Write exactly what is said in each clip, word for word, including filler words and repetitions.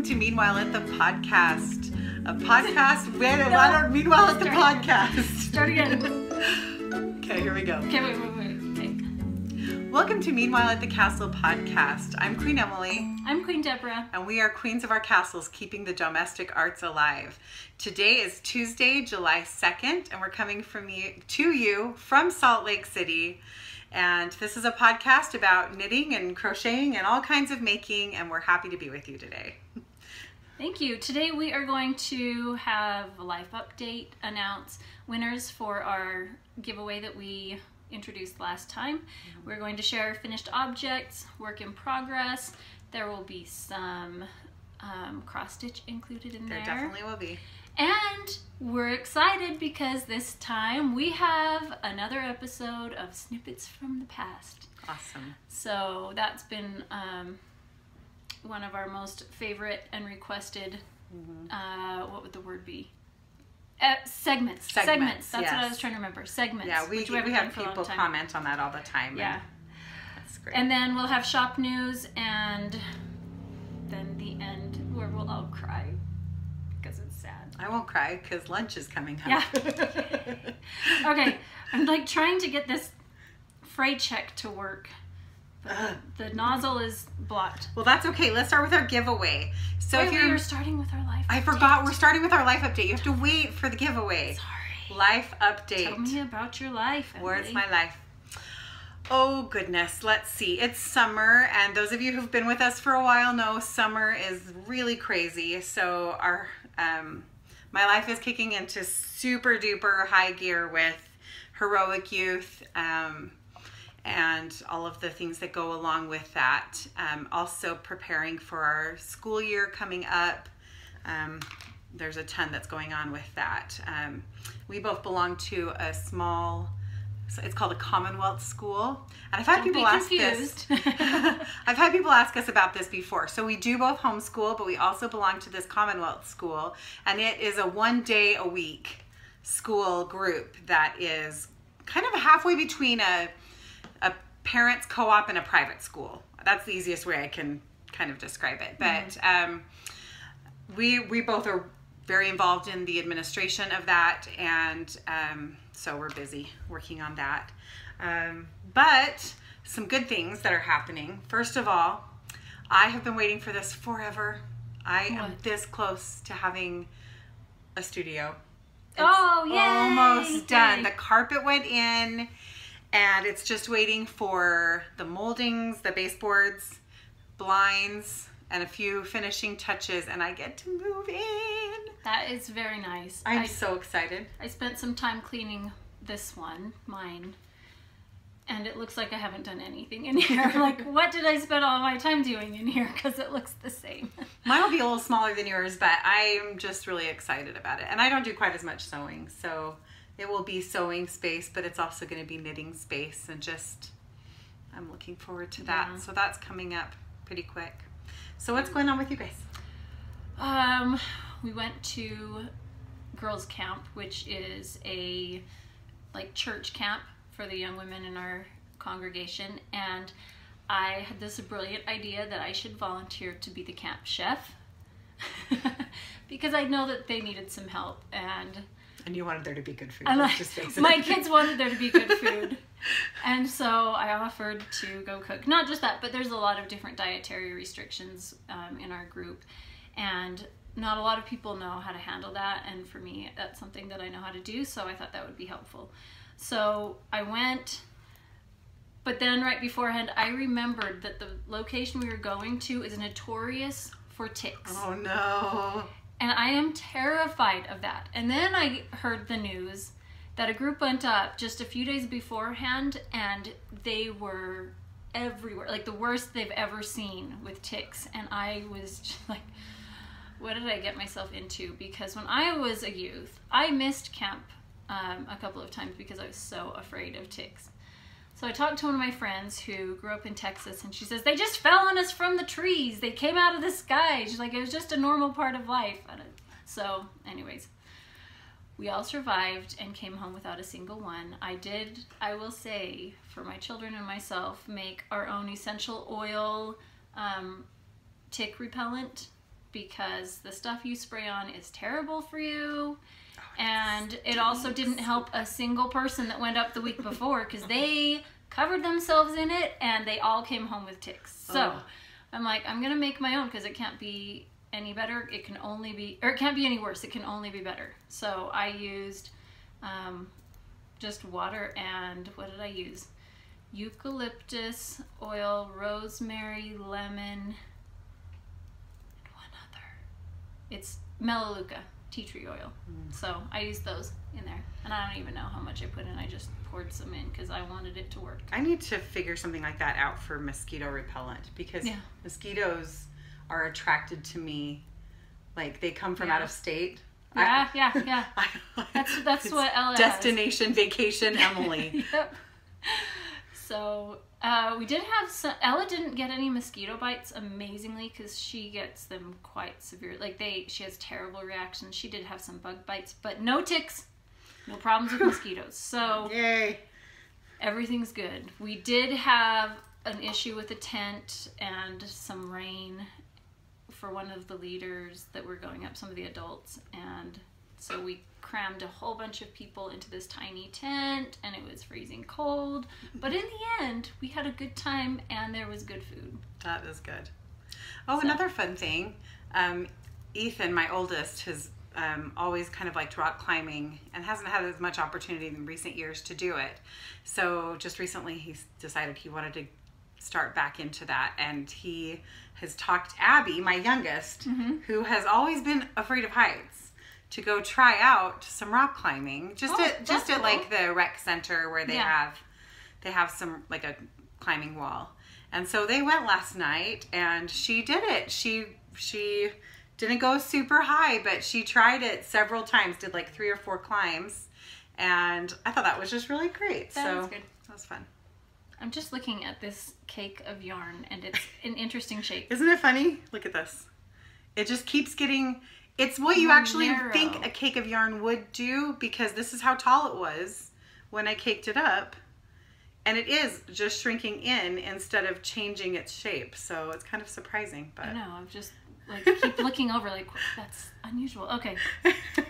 welcome to Meanwhile at the Podcast. A podcast with no. a Meanwhile at the Start Podcast. Start again. Okay, here we go. Okay, wait, wait, wait. Okay. Welcome to Meanwhile at the Castle Podcast. I'm Queen Emily. I'm Queen Deborah. And we are queens of our castles, keeping the domestic arts alive. Today is Tuesday, July second, and we're coming from you, to you from Salt Lake City. And this is a podcast about knitting and crocheting and all kinds of making, and we're happy to be with you today. Thank you. Today we are going to have a life update, announce winners for our giveaway that we introduced last time. We're going to share finished objects, work in progress. There will be some um, cross stitch included in there. There definitely will be. And we're excited because this time we have another episode of Snippets from the Past. Awesome. So that's been um, one of our most favorite and requested, mm-hmm. uh, what would the word be? Uh, segments. Segments. Segments. That's yes. what I was trying to remember. Segments. Yeah, we, we, we have people comment on that all the time. Yeah. That's great. And then we'll have shop news and then the end where we'll all cry. Sad. I won't cry because lunch is coming up. Yeah. Okay, I'm like trying to get this fray check to work, but uh, the nozzle is blocked. Well, that's okay. Let's start with our giveaway. So wait, if you're we were starting with our life I update. Forgot we're starting with our life update. You have to wait for the giveaway. Sorry. Life update. Tell me about your life, Emily. Where's my life? Oh goodness, let's see. It's summer, and those of you who've been with us for a while know summer is really crazy. So our um, my life is kicking into super duper high gear with Heroic Youth um, and all of the things that go along with that. Um, also preparing for our school year coming up. Um, there's a ton that's going on with that. Um, we both belong to a small So it's called a Commonwealth school, and I've had Don't people ask this. I've had people ask us about this before. So we do both homeschool, but we also belong to this Commonwealth school, and it is a one day a week school group that is kind of halfway between a a parents co-op and a private school. That's the easiest way I can kind of describe it. But mm-hmm. um, we we both are very involved in the administration of that, and um, so we're busy working on that. Um, but some good things that are happening. First of all, I have been waiting for this forever. I what? am this close to having a studio. It's oh, yay! almost done. Yay. The carpet went in, and it's just waiting for the moldings, the baseboards, blinds, and a few finishing touches, and I get to move in. That is very nice. I'm I, so excited. I spent some time cleaning this one, mine, and it looks like I haven't done anything in here. Like, what did I spend all my time doing in here? Because it looks the same. Mine will be a little smaller than yours, but I'm just really excited about it. And I don't do quite as much sewing, so it will be sewing space, but it's also going to be knitting space, and just I'm looking forward to that. Yeah. So that's coming up pretty quick. So what's going on with you guys? Um, we went to Girls Camp, which is a like church camp for the young women in our congregation, and I had this brilliant idea that I should volunteer to be the camp chef because I know that they needed some help, and and you wanted there to be good food. Like, just my kids wanted there to be good food. And so I offered to go cook. Not just that, but there's a lot of different dietary restrictions um, in our group, and not a lot of people know how to handle that, and for me that's something that I know how to do, so I thought that would be helpful. So I went, but then right beforehand I remembered that the location we were going to is notorious for ticks. Oh no. And I am terrified of that. And then I heard the news that a group went up just a few days beforehand, and they were everywhere, like the worst they've ever seen with ticks. And I was just like, what did I get myself into? Because when I was a youth, I missed camp um, a couple of times because I was so afraid of ticks. So I talked to one of my friends who grew up in Texas, and she says, they just fell on us from the trees. They came out of the sky. She's like, it was just a normal part of life. So anyways. We all survived and came home without a single one. I did, I will say, for my children and myself, make our own essential oil um, tick repellent because the stuff you spray on is terrible for you. Oh, and it also didn't help a single person that went up the week before because they covered themselves in it and they all came home with ticks. So oh. I'm like, I'm going to make my own because it can't be any better. It can only be, or it can't be any worse. It can only be better. So I used um, just water and what did I use? Eucalyptus oil, rosemary, lemon, and one other. It's melaleuca tea tree oil. Mm. So I used those in there, and I don't even know how much I put in. I just poured some in because I wanted it to work. I need to figure something like that out for mosquito repellent because yeah. mosquitoes are attracted to me, like they come from yeah. out of state. Yeah, I, yeah, yeah. I, that's that's what Ella destination has. Vacation Emily. Yep. So uh, we did have some, Ella didn't get any mosquito bites, amazingly, because she gets them quite severe. Like they, she has terrible reactions. She did have some bug bites, but no ticks, no problems with mosquitoes. So yay, everything's good. We did have an issue with a tent and some rain for one of the leaders that were going up, some of the adults, and so we crammed a whole bunch of people into this tiny tent and it was freezing cold, but in the end we had a good time and there was good food. That is good. Oh, so. Another fun thing, um, Ethan, my oldest, has um, always kind of liked rock climbing and hasn't had as much opportunity in recent years to do it. So just recently he decided he wanted to start back into that, and he has talked Abby, my youngest, mm-hmm. who has always been afraid of heights, to go try out some rock climbing, just oh, at just cool. at like the rec center where they yeah. have they have some like a climbing wall. And so they went last night and she did it. She she didn't go super high, but she tried it several times, did like three or four climbs, and I thought that was just really great. That so was good. That was fun. I'm just looking at this cake of yarn and it's an interesting shape. Isn't it funny? Look at this. It just keeps getting It's what you actually narrow. think a cake of yarn would do, because this is how tall it was when I caked it up, and it is just shrinking in instead of changing its shape. So it's kind of surprising. But I know, I'm just like keep looking over like that's unusual. Okay,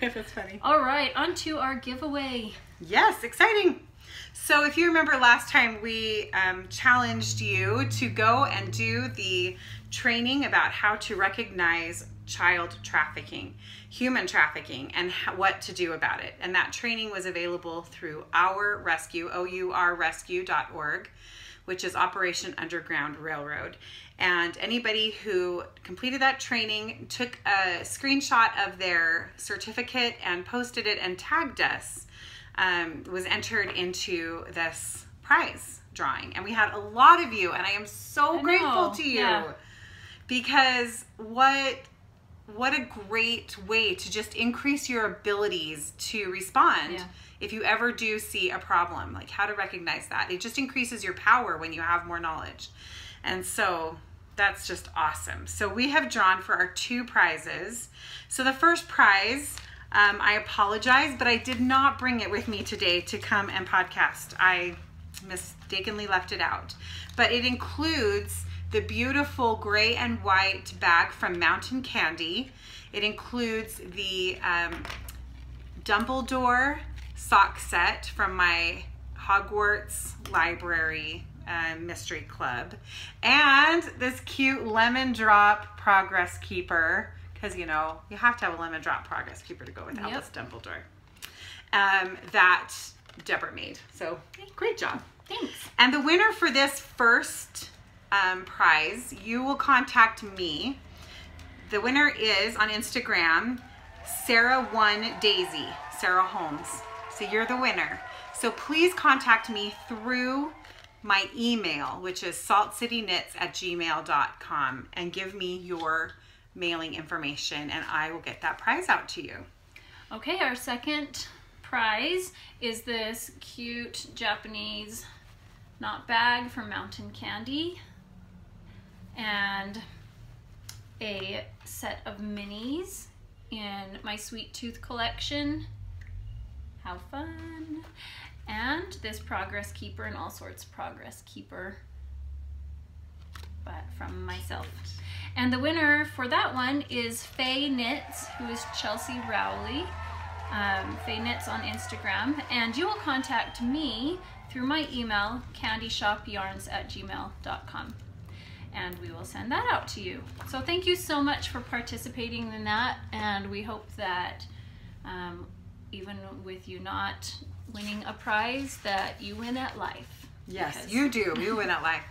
that's funny. All right, on to our giveaway. Yes, exciting. So if you remember last time, we um, challenged you to go and do the training about how to recognize child trafficking, human trafficking, and what to do about it. And that training was available through Our Rescue, O U R rescue dot org, which is Operation Underground Railroad. And anybody who completed that training took a screenshot of their certificate and posted it and tagged us, um, was entered into this prize drawing. And we had a lot of you, and I am so I grateful know. to you yeah. because what What a great way to just increase your abilities to respond yeah. if you ever do see a problem, like how to recognize that. It just increases your power when you have more knowledge. And so that's just awesome. So we have drawn for our two prizes. So the first prize, um, I apologize, but I did not bring it with me today to come and podcast. I mistakenly left it out, but it includes the beautiful gray and white bag from Mountain Candy. It includes the um, Dumbledore sock set from my Hogwarts Library uh, Mystery Club, and this cute lemon drop progress keeper, because you know you have to have a lemon drop progress keeper to go with yep. Albus Dumbledore um, that Deborah made. So great job. Thanks. And the winner for this first Um, prize, you will contact me. The winner is on Instagram, Sarah one Daisy, Sarah Holmes. So you're the winner. So please contact me through my email, which is salt city knits at gmail dot com, and give me your mailing information and I will get that prize out to you. Okay, our second prize is this cute Japanese knot bag from Mountain Candy, and a set of minis in my Sweet Tooth collection. How fun. And this progress keeper and all sorts progress keeper, but from myself. And the winner for that one is Faye Knits, who is Chelsea Rowley, um, Faye Knits on Instagram. And you will contact me through my email, candy shop yarns at gmail dot com. And we will send that out to you. So thank you so much for participating in that, and we hope that um, even with you not winning a prize, that you win at life. Yes, because... you do. You win at life.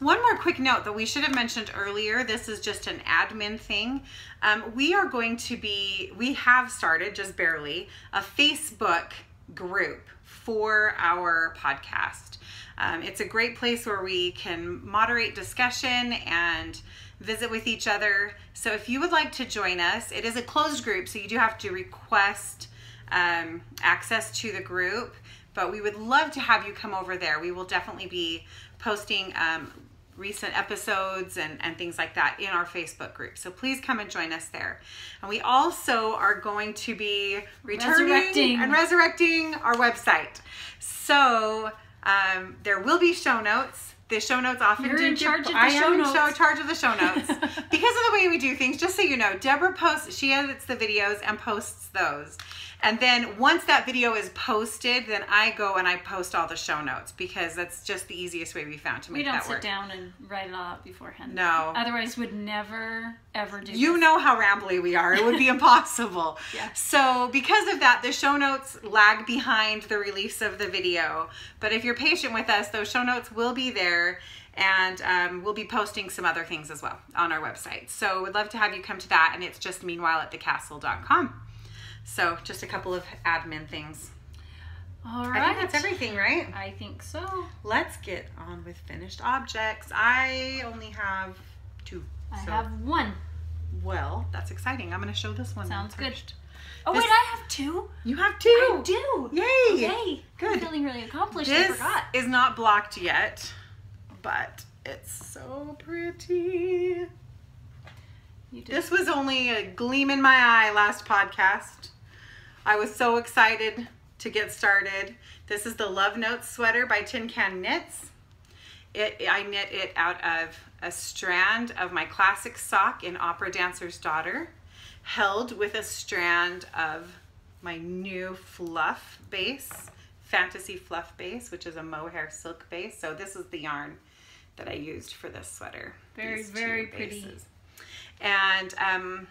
One more quick note that we should have mentioned earlier. This is just an admin thing. Um, we are going to be, we have started, just barely, a Facebook group for our podcast. Um, it's a great place where we can moderate discussion and visit with each other. So if you would like to join us, it is a closed group, so you do have to request um, access to the group, but we would love to have you come over there. We will definitely be posting um, recent episodes and, and things like that in our Facebook group. So please come and join us there. And we also are going to be returning resurrecting. and resurrecting our website. So um, there will be show notes. The show notes often You're do in charge of the I show am notes. in charge of the show notes. Because of the way we do things, just so you know, Deborah posts, she edits the videos and posts those. And then once that video is posted, then I go and I post all the show notes, because that's just the easiest way we found to make that work. We don't sit down and write it all out beforehand. No. Otherwise we'd never, ever do You this. know how rambly we are. It would be impossible. Yeah. So because of that, the show notes lag behind the release of the video. But if you're patient with us, those show notes will be there. And um, we'll be posting some other things as well on our website. So we'd love to have you come to that. And it's just meanwhile at the castle dot com. So just a couple of admin things. All right. I think that's everything, right? I think so. Let's get on with finished objects. I only have two. I so. have one. Well, that's exciting. I'm going to show this one. Sounds good. First. Oh, this... wait, I have two? You have two. I do. Yay. Yay. Good. I'm feeling really accomplished. This I forgot. This is not blocked yet, but it's so pretty. You did. This was only a gleam in my eye last podcast. I was so excited to get started. This is the Love Notes sweater by Tin Can Knits. It, I knit it out of a strand of my classic sock in Opera Dancer's Daughter, held with a strand of my new fluff base, Fantasy Fluff Base, which is a mohair silk base. So this is the yarn that I used for this sweater. Very, very pretty. And um,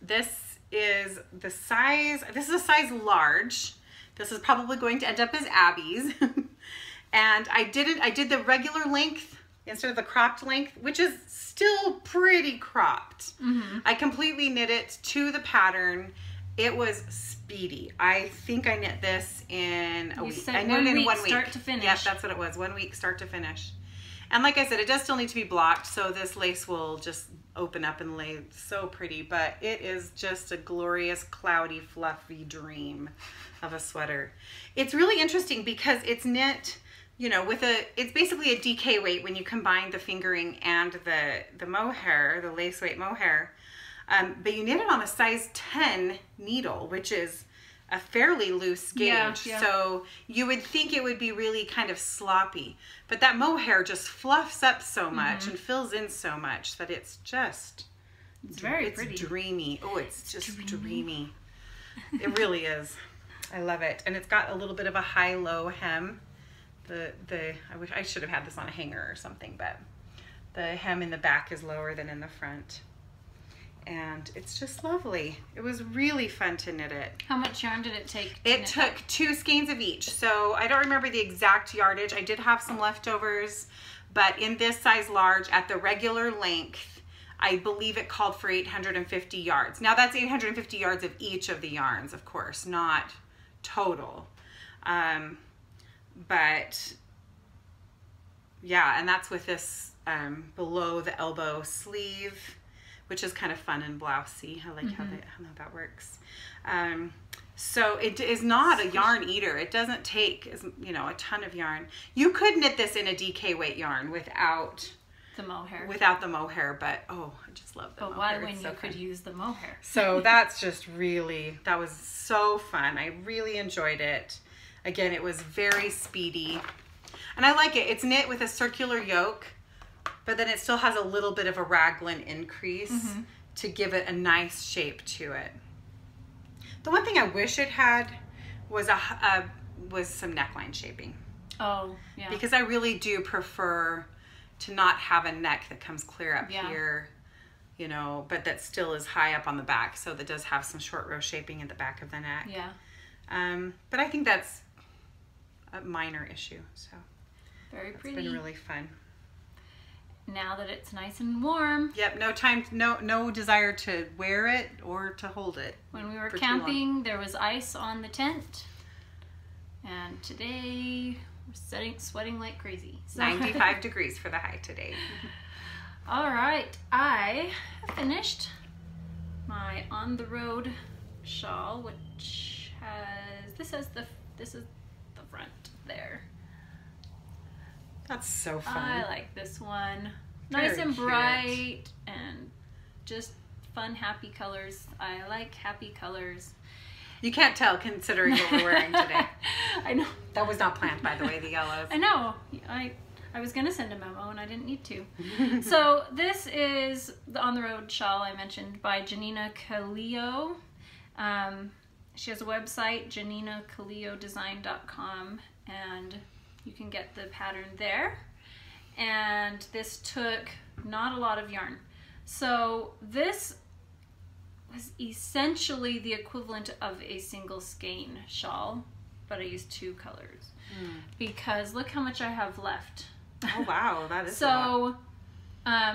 this is the size, this is a size large. This is probably going to end up as Abby's. And I did it, I did the regular length instead of the cropped length, which is still pretty cropped. Mm-hmm. I completely knit it to the pattern. It was speedy. I think I knit this in a you week. I knit it in week, one week. Start to finish. Yes, that's what it was. One week, start to finish. And like I said, it does still need to be blocked, so this lace will just open up and lay so pretty, but it is just a glorious, cloudy, fluffy dream of a sweater. It's really interesting because it's knit, you know, with a, it's basically a D K weight when you combine the fingering and the, the mohair, the lace weight mohair, um, but you knit it on a size ten needle, which is a fairly loose gauge. Yeah, yeah. So you would think it would be really kind of sloppy, but that mohair just fluffs up so much mm-hmm. and fills in so much that it's just it's very it's pretty. dreamy. Oh, it's, it's just dreamy. dreamy. It really is. I love it. And it's got a little bit of a high-low hem. The the I wish I should have had this on a hanger or something, but the hem in the back is lower than in the front. And it's just lovely. It was really fun to knit it. How much yarn did it take? It took two skeins of each. So I don't remember the exact yardage. I did have some leftovers, but in this size large at the regular length, I believe it called for eight hundred fifty yards. Now that's eight hundred fifty yards of each of the yarns, of course, not total. Um, but yeah, and that's with this um, below the elbow sleeve, which is kind of fun and blousey. I like mm-hmm. how, that, how that works. Um, so it is not a yarn eater. It doesn't take, you know, a ton of yarn. You could knit this in a D K weight yarn without the mohair. Without the mohair, but oh, I just love the but mohair. But why when it's you so could fun. use the mohair? So that's just really, that was so fun. I really enjoyed it. Again, it was very speedy. And I like it. It's knit with a circular yoke, but then it still has a little bit of a raglan increase mm-hmm. to give it a nice shape to it. The one thing I wish it had was a, a was some neckline shaping. Oh, yeah. Because I really do prefer to not have a neck that comes clear up yeah. here, you know, but that still is high up on the back, so that does have some short row shaping at the back of the neck. Yeah. Um, but I think that's a minor issue, so. Very pretty. It's been really fun. Now that it's nice and warm. Yep, no time, no no desire to wear it or to hold it. When we were camping, there was ice on the tent. And today, we're setting, sweating like crazy. So. ninety-five degrees for the high today. All right, I have finished my On the Road shawl, which has, this has the, this is the front there. That's so fun. I like this one. Very nice and bright cute. And just fun, happy colors. I like happy colors. You can't tell considering what we're wearing today. I know. That was not planned, by the way, the yellows. I know. I I was going to send a memo and I didn't need to. So this is the On the Road shawl I mentioned by Janina Calio. Um, she has a website, janina calio design dot com, and you can get the pattern there. And this took not a lot of yarn. So this was essentially the equivalent of a single skein shawl, but I used two colors. Mm. Because look how much I have left. Oh wow, that is so, a lot.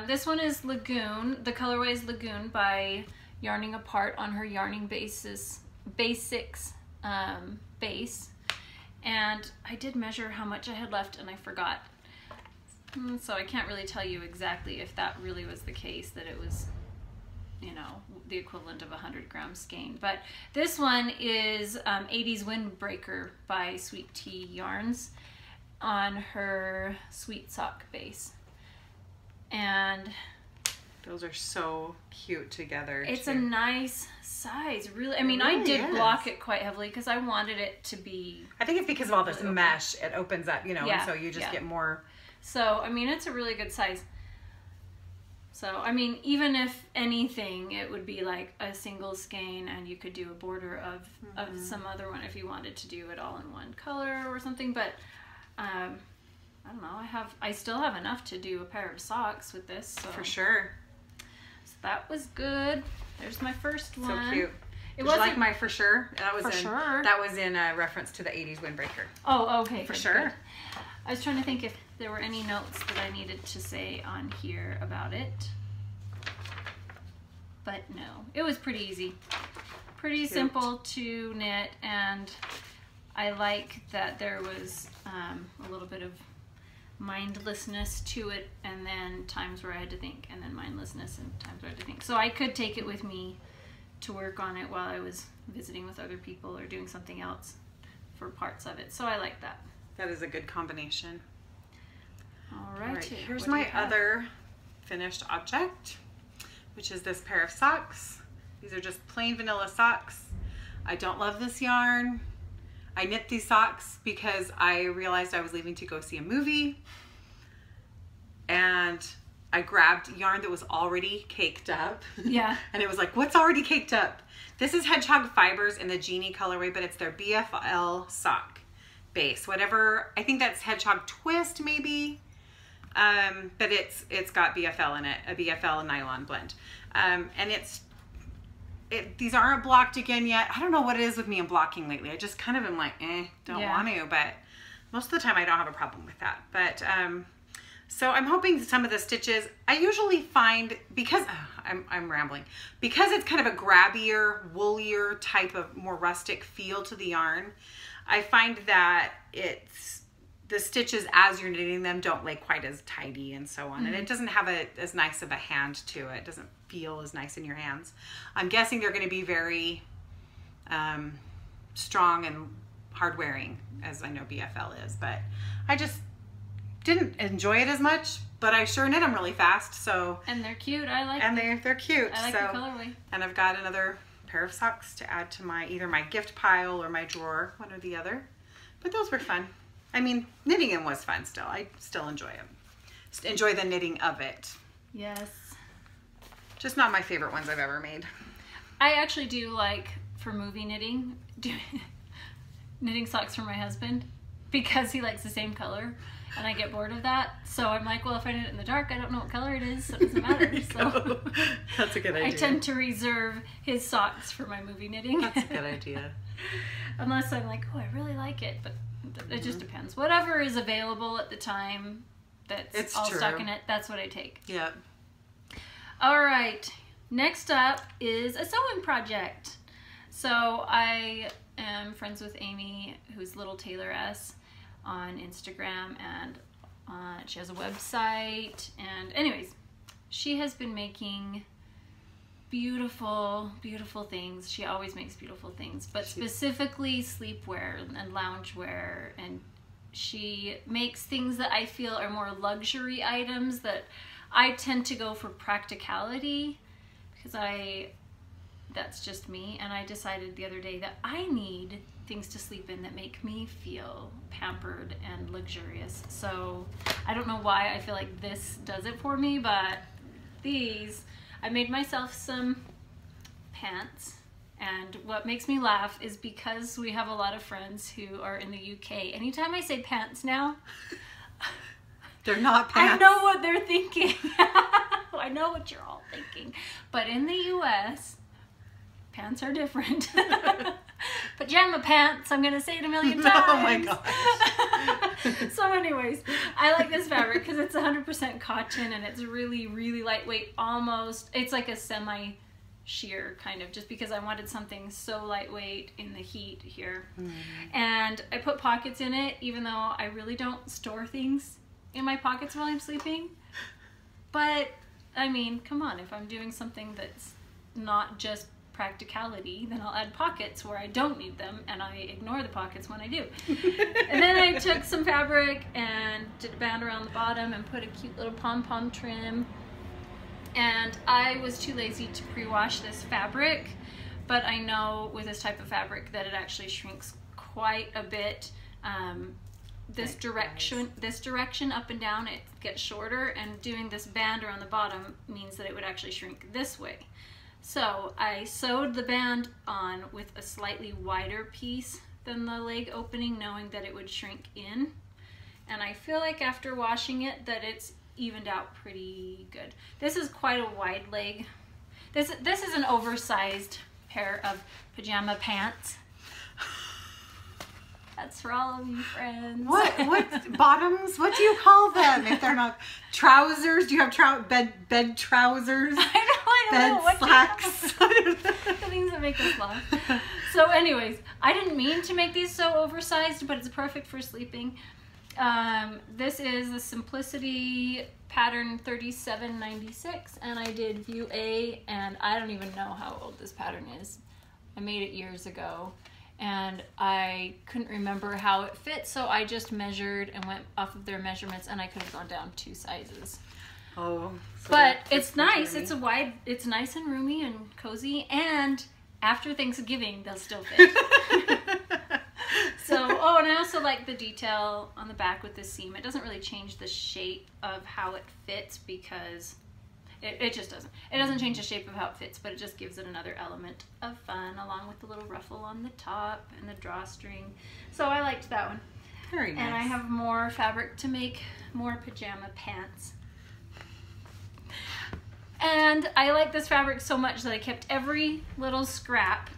Um, this one is Lagoon. The colorway is Lagoon by Yarning Apart on her Yarning Basis, Basics um, base. And I did measure how much I had left and I forgot. So I can't really tell you exactly if that really was the case, that it was, you know, the equivalent of a one hundred gram skein. But this one is um, eighties Windbreaker by Sweet Tea Yarns on her Sweet Sock base. And those are so cute together. It's too. a nice size, really. I mean, really I did is. block it quite heavily because I wanted it to be. I think it's because of all this open. mesh, it opens up, you know, yeah, and so you just yeah. get more. So, I mean, it's a really good size. So, I mean, even if anything, it would be like a single skein and you could do a border of, mm-hmm. of some other one if you wanted to do it all in one color or something. But, um, I don't know, I have, I still have enough to do a pair of socks with this. So. For sure. That was good. There's my first one. So cute. It was like my for sure. That was for in, sure. That was in a reference to the eighties Windbreaker. Oh, okay. For good, sure. Good. I was trying to think if there were any notes that I needed to say on here about it, but no. It was pretty easy, pretty cute. simple to knit, and I like that there was um, a little bit of mindlessness to it, and then times where I had to think, and then mindlessness and times where I had to think. So I could take it with me to work on it while I was visiting with other people or doing something else for parts of it. So I like that. That is a good combination. All right, All right here's my other finished object, which is this pair of socks. These are just plain vanilla socks. I don't love this yarn. I knit these socks because I realized I was leaving to go see a movie, and I grabbed yarn that was already caked up. Yeah. And it was like, what's already caked up? This is Hedgehog Fibers in the Genie colorway, but it's their B F L sock base. Whatever, I think that's Hedgehog Twist maybe, um, but it's it's got B F L in it, a B F L nylon blend. Um, and it's It, these aren't blocked again yet. I don't know what it is with me in blocking lately. I just kind of am like, eh, don't yeah. want to, but most of the time I don't have a problem with that. But, um, so I'm hoping some of the stitches, I usually find, because, oh, I'm, I'm rambling, because it's kind of a grabbier, woollier type of more rustic feel to the yarn, I find that it's, the stitches as you're knitting them don't lay quite as tidy and so on. Mm-hmm. And it doesn't have a, as nice of a hand to it. It doesn't feel as nice in your hands. I'm guessing they're going to be very um, strong and hard wearing, as I know B F L is, but I just didn't enjoy it as much, but I sure knit them really fast. So And they're cute. I like them. And they're, they're cute. I like so, the colorway. And I've got another pair of socks to add to my, either my gift pile or my drawer, one or the other, but those were fun. I mean, knitting them was fun still. I still enjoy them. enjoy the knitting of it. Yes. Just not my favorite ones I've ever made. I actually do like, for movie knitting, do, knitting socks for my husband because he likes the same color and I get bored of that. So I'm like, well, if I knit it in the dark, I don't know what color it is, so it doesn't matter. So that's a good idea. I tend to reserve his socks for my movie knitting. That's a good idea. Unless I'm like, oh, I really like it, but it mm-hmm. just depends. Whatever is available at the time that's it's all true. stuck in it, that's what I take. Yep. All right, next up is a sewing project. So I am friends with Amy, who's Little Tailoress on Instagram, and uh, she has a website, and anyways, she has been making beautiful, beautiful things. She always makes beautiful things, but she specifically sleepwear and loungewear, and she makes things that I feel are more luxury items that I tend to go for practicality because I, that's just me, and I decided the other day that I need things to sleep in that make me feel pampered and luxurious. So I don't know why I feel like this does it for me, but these, I made myself some pants, and what makes me laugh is because we have a lot of friends who are in the U K, anytime I say pants now, they're not pants. I know what they're thinking. I know what you're all thinking. But in the U S, pants are different. Pajama pants, I'm going to say it a million times. Oh my gosh. So anyways, I like this fabric because it's one hundred percent cotton, and it's really, really lightweight. Almost, it's like a semi sheer kind of, just because I wanted something so lightweight in the heat here. Mm. And I put pockets in it, even though I really don't store things in my pockets while I'm sleeping. But I mean, come on, if I'm doing something that's not just practicality, then I'll add pockets where I don't need them, and I ignore the pockets when I do. And then I took some fabric and did a band around the bottom and put a cute little pom-pom trim, and I was too lazy to pre-wash this fabric, but I know with this type of fabric that it actually shrinks quite a bit. Um, this direction this direction up and down, it gets shorter, and doing this band around the bottom means that it would actually shrink this way. So I sewed the band on with a slightly wider piece than the leg opening, knowing that it would shrink in, and I feel like after washing it that it's evened out pretty good. This is quite a wide leg. This, this is an oversized pair of pajama pants. That's for all of you friends. What, what bottoms? What do you call them if they're not trousers? Do you have trou bed bed trousers? I don't, I don't know. What slacks? The things that make us laugh. So, anyways, I didn't mean to make these so oversized, but it's perfect for sleeping. Um, this is the Simplicity pattern thirty-seven ninety-six, and I did view A, and I don't even know how old this pattern is. I made it years ago, and I couldn't remember how it fit, so I just measured and went off of their measurements, and I could have gone down two sizes. Oh, so but it's nice. It's a wide. It's nice and roomy and cozy, and after Thanksgiving, they'll still fit. So, oh, and I also like the detail on the back with the seam. It doesn't really change the shape of how it fits because it, it just doesn't. It doesn't change the shape of how it fits, but it just gives it another element of fun, along with the little ruffle on the top and the drawstring. So I liked that one. Very nice. And I have more fabric to make more pajama pants. And I like this fabric so much that I kept every little scrap,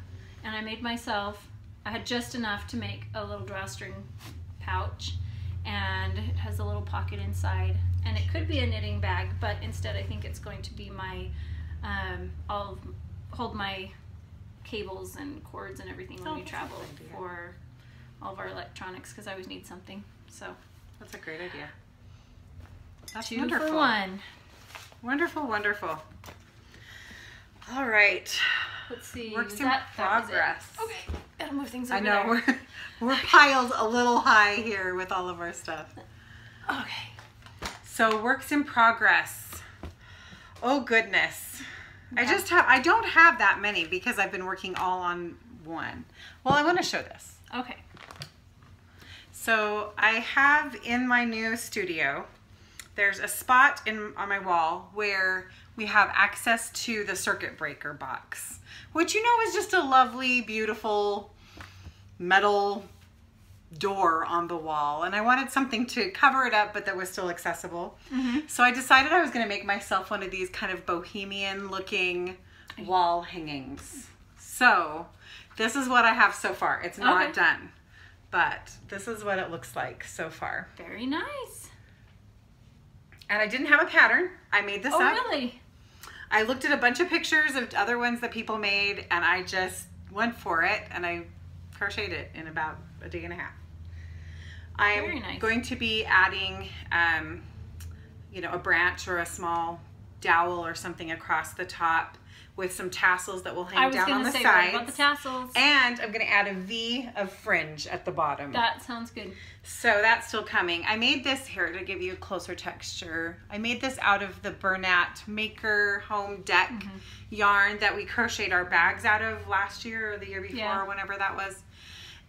and I made myself, I had just enough to make a little drawstring pouch, and it has a little pocket inside, and it could be a knitting bag, but instead I think it's going to be my, um, I'll hold my cables and cords and everything when oh, we travel for all of our electronics, because I always need something. So that's a great idea. That's two wonderful. For one. Wonderful, wonderful. All right. Let's see. Works in that, progress. That okay, gotta move things over. I know there. we're we're piled a little high here with all of our stuff. Okay. So works in progress. Oh goodness. Okay. I just have I don't have that many because I've been working all on one. Well, I want to show this. Okay. So I have in my new studio there's a spot in on my wall where we have access to the circuit breaker box, which you know is just a lovely, beautiful metal door on the wall, and I wanted something to cover it up but that was still accessible. Mm-hmm. So I decided I was going to make myself one of these kind of bohemian looking wall hangings. So this is what I have so far. It's not okay. done, but this is what it looks like so far. Very nice. And I didn't have a pattern. I made this oh, up. Oh really? I looked at a bunch of pictures of other ones that people made and I just went for it, and I crocheted it in about a day and a half. I'm nice. going to be adding, um, you know, a branch or a small dowel or something across the top with some tassels that will hang down on the sides. I was going to say, what about the tassels? And I'm going to add a V of fringe at the bottom. That sounds good. So that's still coming. I made this here to give you a closer texture. I made this out of the Bernat Maker Home Deck mm-hmm. yarn that we crocheted our bags out of last year or the year before yeah. or whenever that was.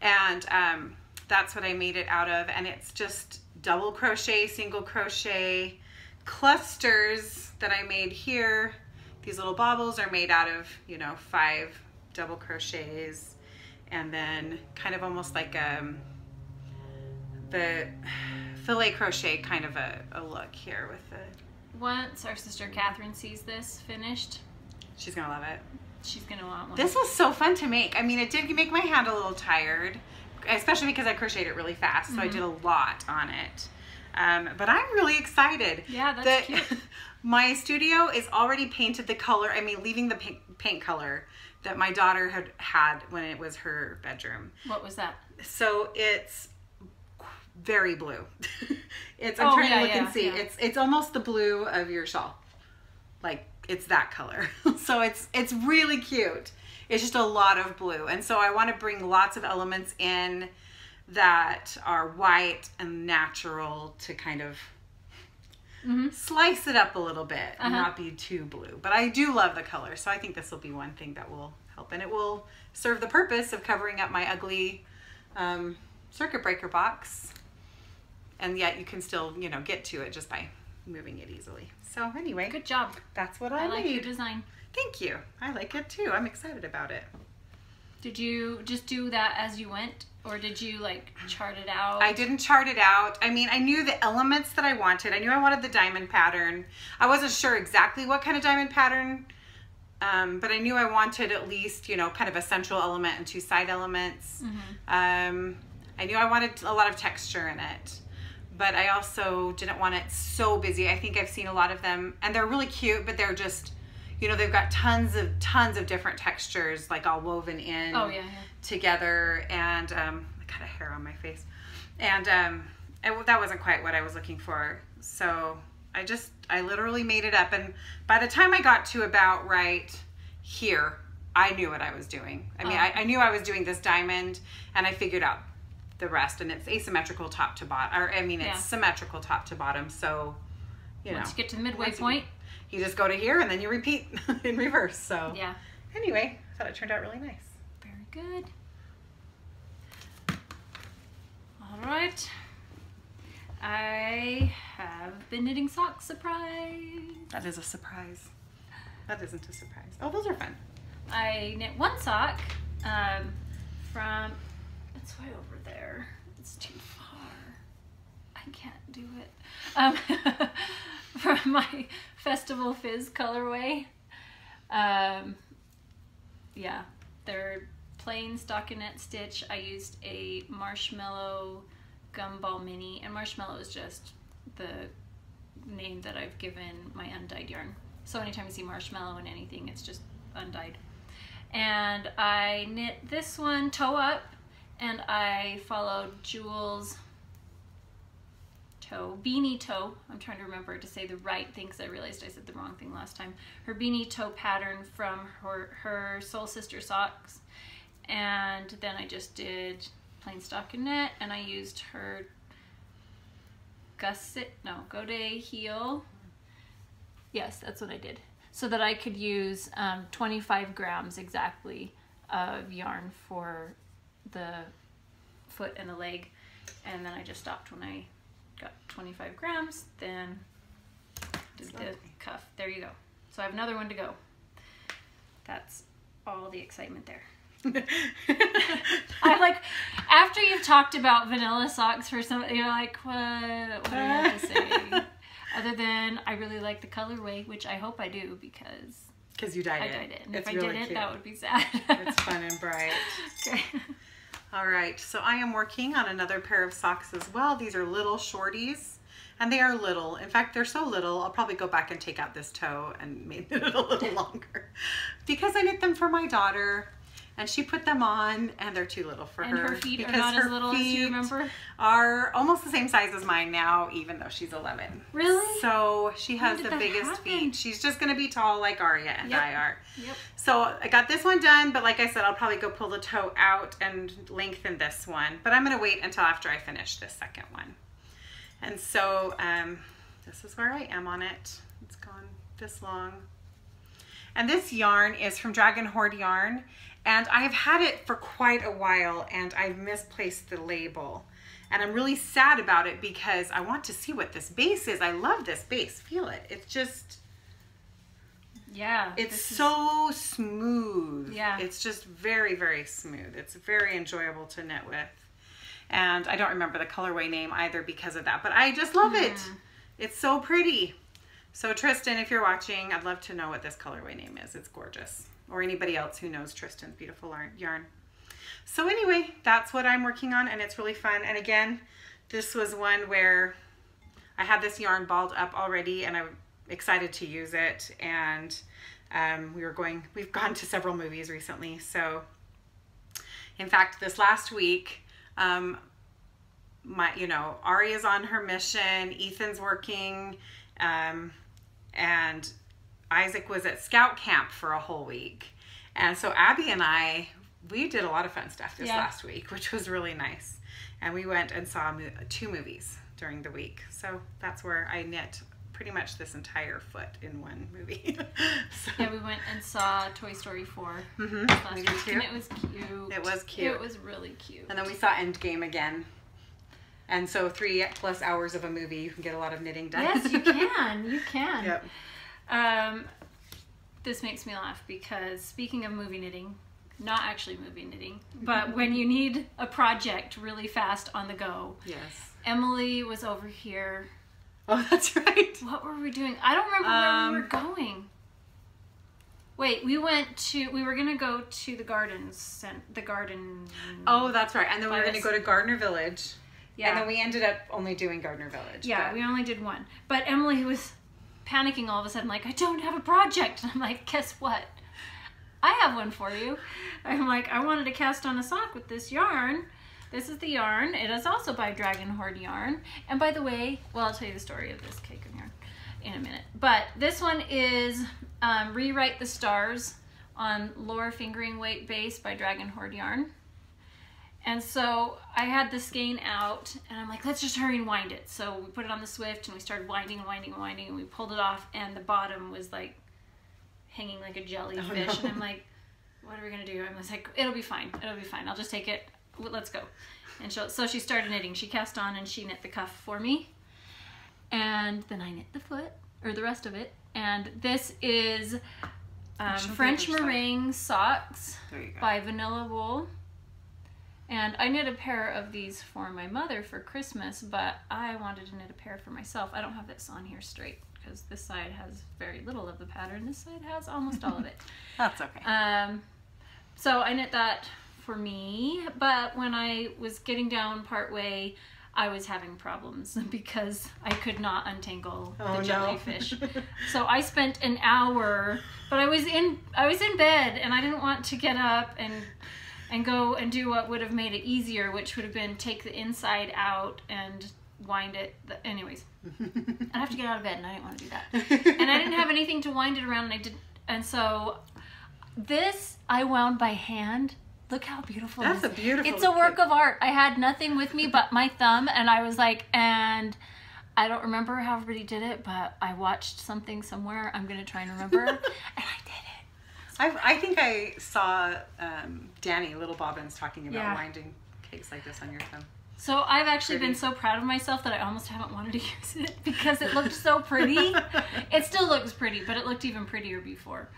And um, that's what I made it out of, and it's just double crochet, single crochet clusters that I made here. These little baubles are made out of, you know, five double crochets, and then kind of almost like um, the fillet crochet kind of a, a look here with the. Once our sister Catherine sees this finished, she's gonna love it. She's gonna want one. This was so fun to make. I mean, it did make my hand a little tired, especially because I crocheted it really fast, so mm-hmm. I did a lot on it. Um, but I'm really excited. Yeah, that's the, cute. My studio is already painted the color, I mean, leaving the pink, paint color that my daughter had had when it was her bedroom. What was that? So it's very blue. It's, I'm oh, trying yeah, to look yeah, and see. Yeah. It's, it's almost the blue of your shawl. Like, it's that color. So it's it's really cute. It's just a lot of blue, and so I want to bring lots of elements in that are white and natural to kind of mm-hmm. slice it up a little bit uh-huh. and not be too blue. But I do love the color, so I think this will be one thing that will help, and it will serve the purpose of covering up my ugly um, circuit breaker box, and yet you can still, you know, get to it just by moving it easily. So anyway, good job. That's what I, I like made. Your design. Thank you. I like it too. I'm excited about it. Did you just do that as you went, or did you like chart it out? I didn't chart it out. I mean, I knew the elements that I wanted. I knew I wanted the diamond pattern. I wasn't sure exactly what kind of diamond pattern, um, but I knew I wanted at least, you know, kind of a central element and two side elements. Mm-hmm. um, I knew I wanted a lot of texture in it. But I also didn't want it so busy. I think I've seen a lot of them, and they're really cute, but they're just, you know, they've got tons of tons of different textures, like all woven in oh, yeah, yeah. together. And um, I got a hair on my face, and um, it, that wasn't quite what I was looking for. So I just, I literally made it up, and by the time I got to about right here, I knew what I was doing. I mean, oh. I, I knew I was doing this diamond, and I figured out the rest, and it's asymmetrical top to bottom, or I mean it's yeah. symmetrical top to bottom, so you once know, you get to the midway point, you, you just go to here and then you repeat in reverse. So yeah, anyway, I thought it turned out really nice. Very good. All right, I have been knitting socks. Surprise. That is a surprise. That isn't a surprise. Oh, those are fun. I knit one sock um, from it's way over there. It's too far. I can't do it. Um, from my Festival Fizz colorway. Um, yeah, they're plain stockinette stitch. I used a marshmallow gumball mini, and marshmallow is just the name that I've given my undyed yarn. So anytime you see marshmallow in anything, it's just undyed. And I knit this one toe up, and I followed Jules' toe, beanie toe. I'm trying to remember to say the right thing because I realized I said the wrong thing last time. Her beanie toe pattern from her, her Soul Sister socks. And then I just did plain stockinette, and I used her gusset, no, godet heel. Yes, that's what I did. So that I could use um, twenty-five grams exactly of yarn for the foot and the leg, and then I just stopped when I got twenty-five grams, then did the cuff. There you go. So I have another one to go. That's all the excitement there. I like, after you've talked about vanilla socks for some, you're like, what, what do I have to say? Other than I really like the colorway, which I hope I do, because because you dyed I it. Dyed it. And it's if really I didn't, cute. That would be sad. It's fun and bright. Okay. All right. So I am working on another pair of socks as well. These are little shorties, and they are little. In fact, they're so little, I'll probably go back and take out this toe and make it a little longer, because I knit them for my daughter. And she put them on, and they're too little for her. And her feet are not as little as you remember? Are almost the same size as mine now, even though she's eleven. Really? So she has the biggest feet. She's just going to be tall like Aria and I are. Yep. So I got this one done, but like I said, I'll probably go pull the toe out and lengthen this one. But I'm going to wait until after I finish this second one. And so um, this is where I am on it. It's gone this long. And this yarn is from Dragon Horde Yarn. And I've had it for quite a while, and I've misplaced the label. And I'm really sad about it because I want to see what this base is. I love this base. Feel it. It's just... Yeah. It's so is... smooth. Yeah. It's just very, very smooth. It's very enjoyable to knit with. And I don't remember the colorway name either because of that, but I just love yeah. it. It's so pretty. So Tristan, if you're watching, I'd love to know what this colorway name is. It's gorgeous. Or anybody else who knows Tristan's beautiful yarn. So anyway, that's what I'm working on, and it's really fun. And again, this was one where I had this yarn balled up already, and I'm excited to use it. And um, we were going, we've gone to several movies recently. So in fact, this last week, um, my, you know, Aria's on her mission, Ethan's working, um, and Isaac was at scout camp for a whole week. And so Abby and I, we did a lot of fun stuff this yeah. last week, which was really nice. And we went and saw two movies during the week. So that's where I knit pretty much this entire foot in one movie. So. Yeah, we went and saw Toy Story four mm-hmm. last we did week, too. And it was cute. It was cute. It was really cute. And then we saw Endgame again. And so three plus hours of a movie, you can get a lot of knitting done. Yes, you can. You can. Yep. Um, this makes me laugh because speaking of movie knitting, not actually movie knitting, but when you need a project really fast on the go. Yes. Emily was over here. Oh, that's right. What were we doing? I don't remember um, where we were going. Wait, we went to, we were going to go to the gardens, the garden. Oh, that's right. And then we were going to go to Gardner Village. Yeah. And then we ended up only doing Gardner Village. Yeah, but we only did one. But Emily was panicking all of a sudden, like, I don't have a project. And I'm like, guess what? I have one for you. I'm like, I wanted to cast on a sock with this yarn. This is the yarn. It is also by Dragon Horde Yarn. And by the way, well, I'll tell you the story of this cake of yarn in a minute. But this one is um, Rewrite the Stars on Lower Fingering Weight Base by Dragon Horde Yarn. And so I had the skein out, and I'm like, let's just hurry and wind it. So we put it on the swift, and we started winding and winding and winding, and we pulled it off, and the bottom was like hanging like a jellyfish. Oh, no. And I'm like, what are we gonna do? I was like, it'll be fine. It'll be fine. I'll just take it. Let's go. And she'll, so she started knitting. She cast on, and she knit the cuff for me. And then I knit the foot, or the rest of it. And this is um, French meringue socks by Vanilla Wool. And I knit a pair of these for my mother for Christmas, but I wanted to knit a pair for myself. I don't have this on here straight because this side has very little of the pattern. This side has almost all of it. That's okay. Um, so I knit that for me, but when I was getting down partway, I was having problems because I could not untangle oh, the jellyfish. No. So I spent an hour, but I was in I was in bed and I didn't want to get up and. And go and do what would have made it easier, which would have been take the inside out and wind it. The, anyways, I have to get out of bed, and I didn't want to do that. And I didn't have anything to wind it around, and I did. And so this I wound by hand. Look how beautiful! That's this. a beautiful. It's a work of art. I had nothing with me but my thumb, and I was like, and I don't remember how everybody did it, but I watched something somewhere. I'm gonna try and remember, and I did it. I've, I think I saw um, Danny Little Bobbins talking about yeah. winding cakes like this on your thumb. So I've actually pretty. been so proud of myself that I almost haven't wanted to use it because it looked so pretty. It still looks pretty, but it looked even prettier before.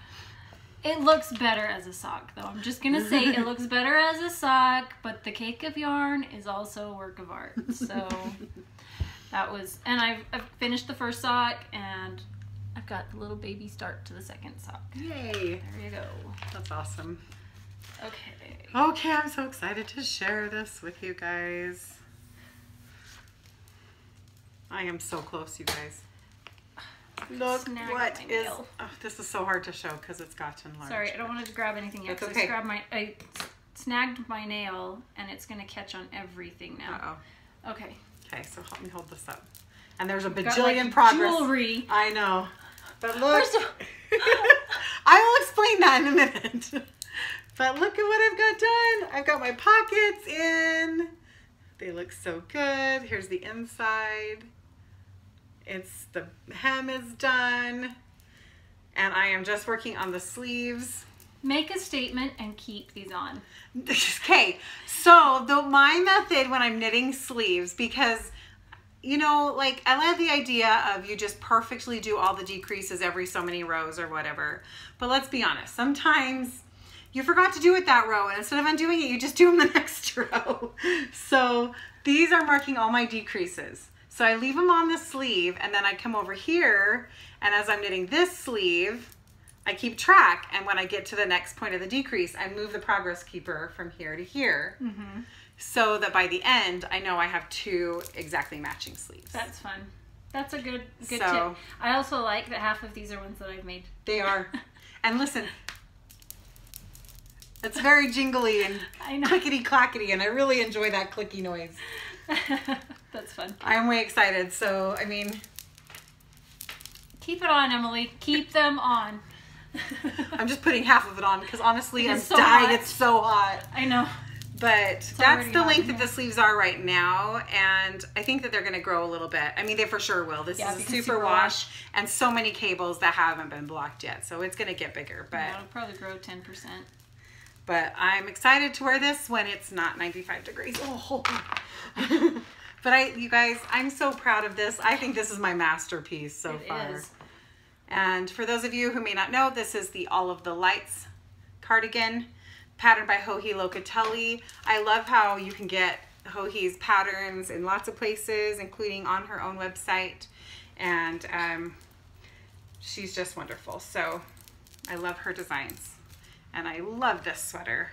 It looks better as a sock, though. I'm just gonna say it looks better as a sock, but the cake of yarn is also a work of art. So that was, and I've, I've finished the first sock, and I've got the little baby start to the second sock. Yay! There you go. That's awesome. Okay. Okay, I'm so excited to share this with you guys. I am so close, you guys. Look what is, oh, this is so hard to show because it's gotten large. Sorry, I don't want to grab anything yet. Okay. I, grabbed my, I snagged my nail and it's going to catch on everything now. Uh-oh. Okay. Okay, so help me hold this up. And there's a We've bajillion got, like, progress. Jewelry. I know. But look. So I will explain that in a minute. But look at what I've got done. I've got my pockets in. They look so good. Here's the inside. It's the hem is done, and I am just working on the sleeves. Make a statement and keep these on. Okay, so the my method when I'm knitting sleeves, because you know, like I love the idea of you just perfectly do all the decreases every so many rows or whatever, but let's be honest, sometimes you forgot to do it that row, and instead of undoing it, you just do them the next row. So these are marking all my decreases. So I leave them on the sleeve, and then I come over here, and as I'm knitting this sleeve, I keep track, and when I get to the next point of the decrease, I move the progress keeper from here to here, mm-hmm. so that by the end, I know I have two exactly matching sleeves. That's fun. That's a good, good so, tip. I also like that half of these are ones that I've made. They are. And listen, it's very jingly and clickety-clackety, and I really enjoy that clicky noise. That's fun. I'm way excited, so I mean, keep it on, Emily. Keep them on. I'm just putting half of it on because honestly, I'm so dying. Hot. It's so hot. I know. But it's that's the length that the sleeves are right now, and I think that they're going to grow a little bit. I mean, they for sure will. This yeah, is a super wash, wash, and so many cables that haven't been blocked yet, so it's going to get bigger. But yeah, it'll probably grow ten percent. But I'm excited to wear this when it's not ninety-five degrees. Oh. But I, you guys, I'm so proud of this. I think this is my masterpiece so it far. Is. And for those of you who may not know, this is the All of the Lights cardigan patterned by Hoehoe Locatelli. I love how you can get Hohee's patterns in lots of places, including on her own website. And um, she's just wonderful. So I love her designs. And I love this sweater.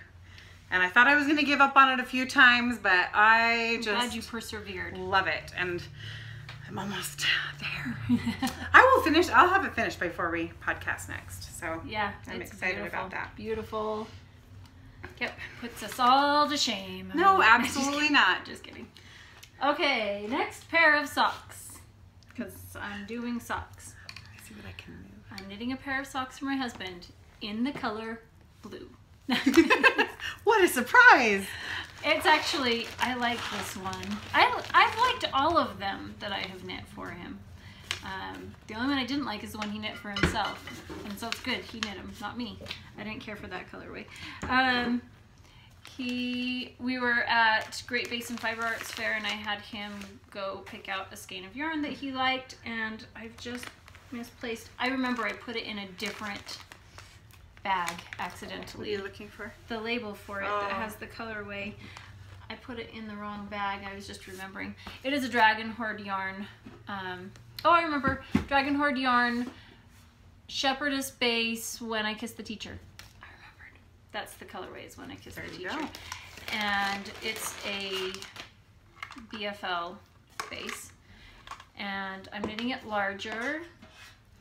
And I thought I was gonna give up on it a few times, but I just glad you persevered. Love it, and I'm almost there. I will finish, I'll have it finished before we podcast next. So yeah, I'm excited beautiful. about that. Beautiful. Yep, puts us all to shame. No, absolutely just not. Just kidding. Okay, next pair of socks, because I'm doing socks. I see what I can move. I'm knitting a pair of socks for my husband in the color blue. What a surprise. It's actually, I like this one. I, I've liked all of them that I have knit for him. Um, the only one I didn't like is the one he knit for himself. And so it's good. He knit them, not me. I didn't care for that colorway. Um, he, we were at Great Basin Fiber Arts Fair, and I had him go pick out a skein of yarn that he liked, and I've just misplaced. I remember I put it in a different bag accidentally. What are you looking for? The label for it oh. that has the colorway. I put it in the wrong bag. I was just remembering. It is a Dragon Horde Yarn. Um, oh, I remember. Dragon Horde Yarn, Shepherdess Base, When I Kissed the Teacher. I remembered. That's the colorway is When I Kissed there the you Teacher. Go. And it's a B F L base. And I'm knitting it larger.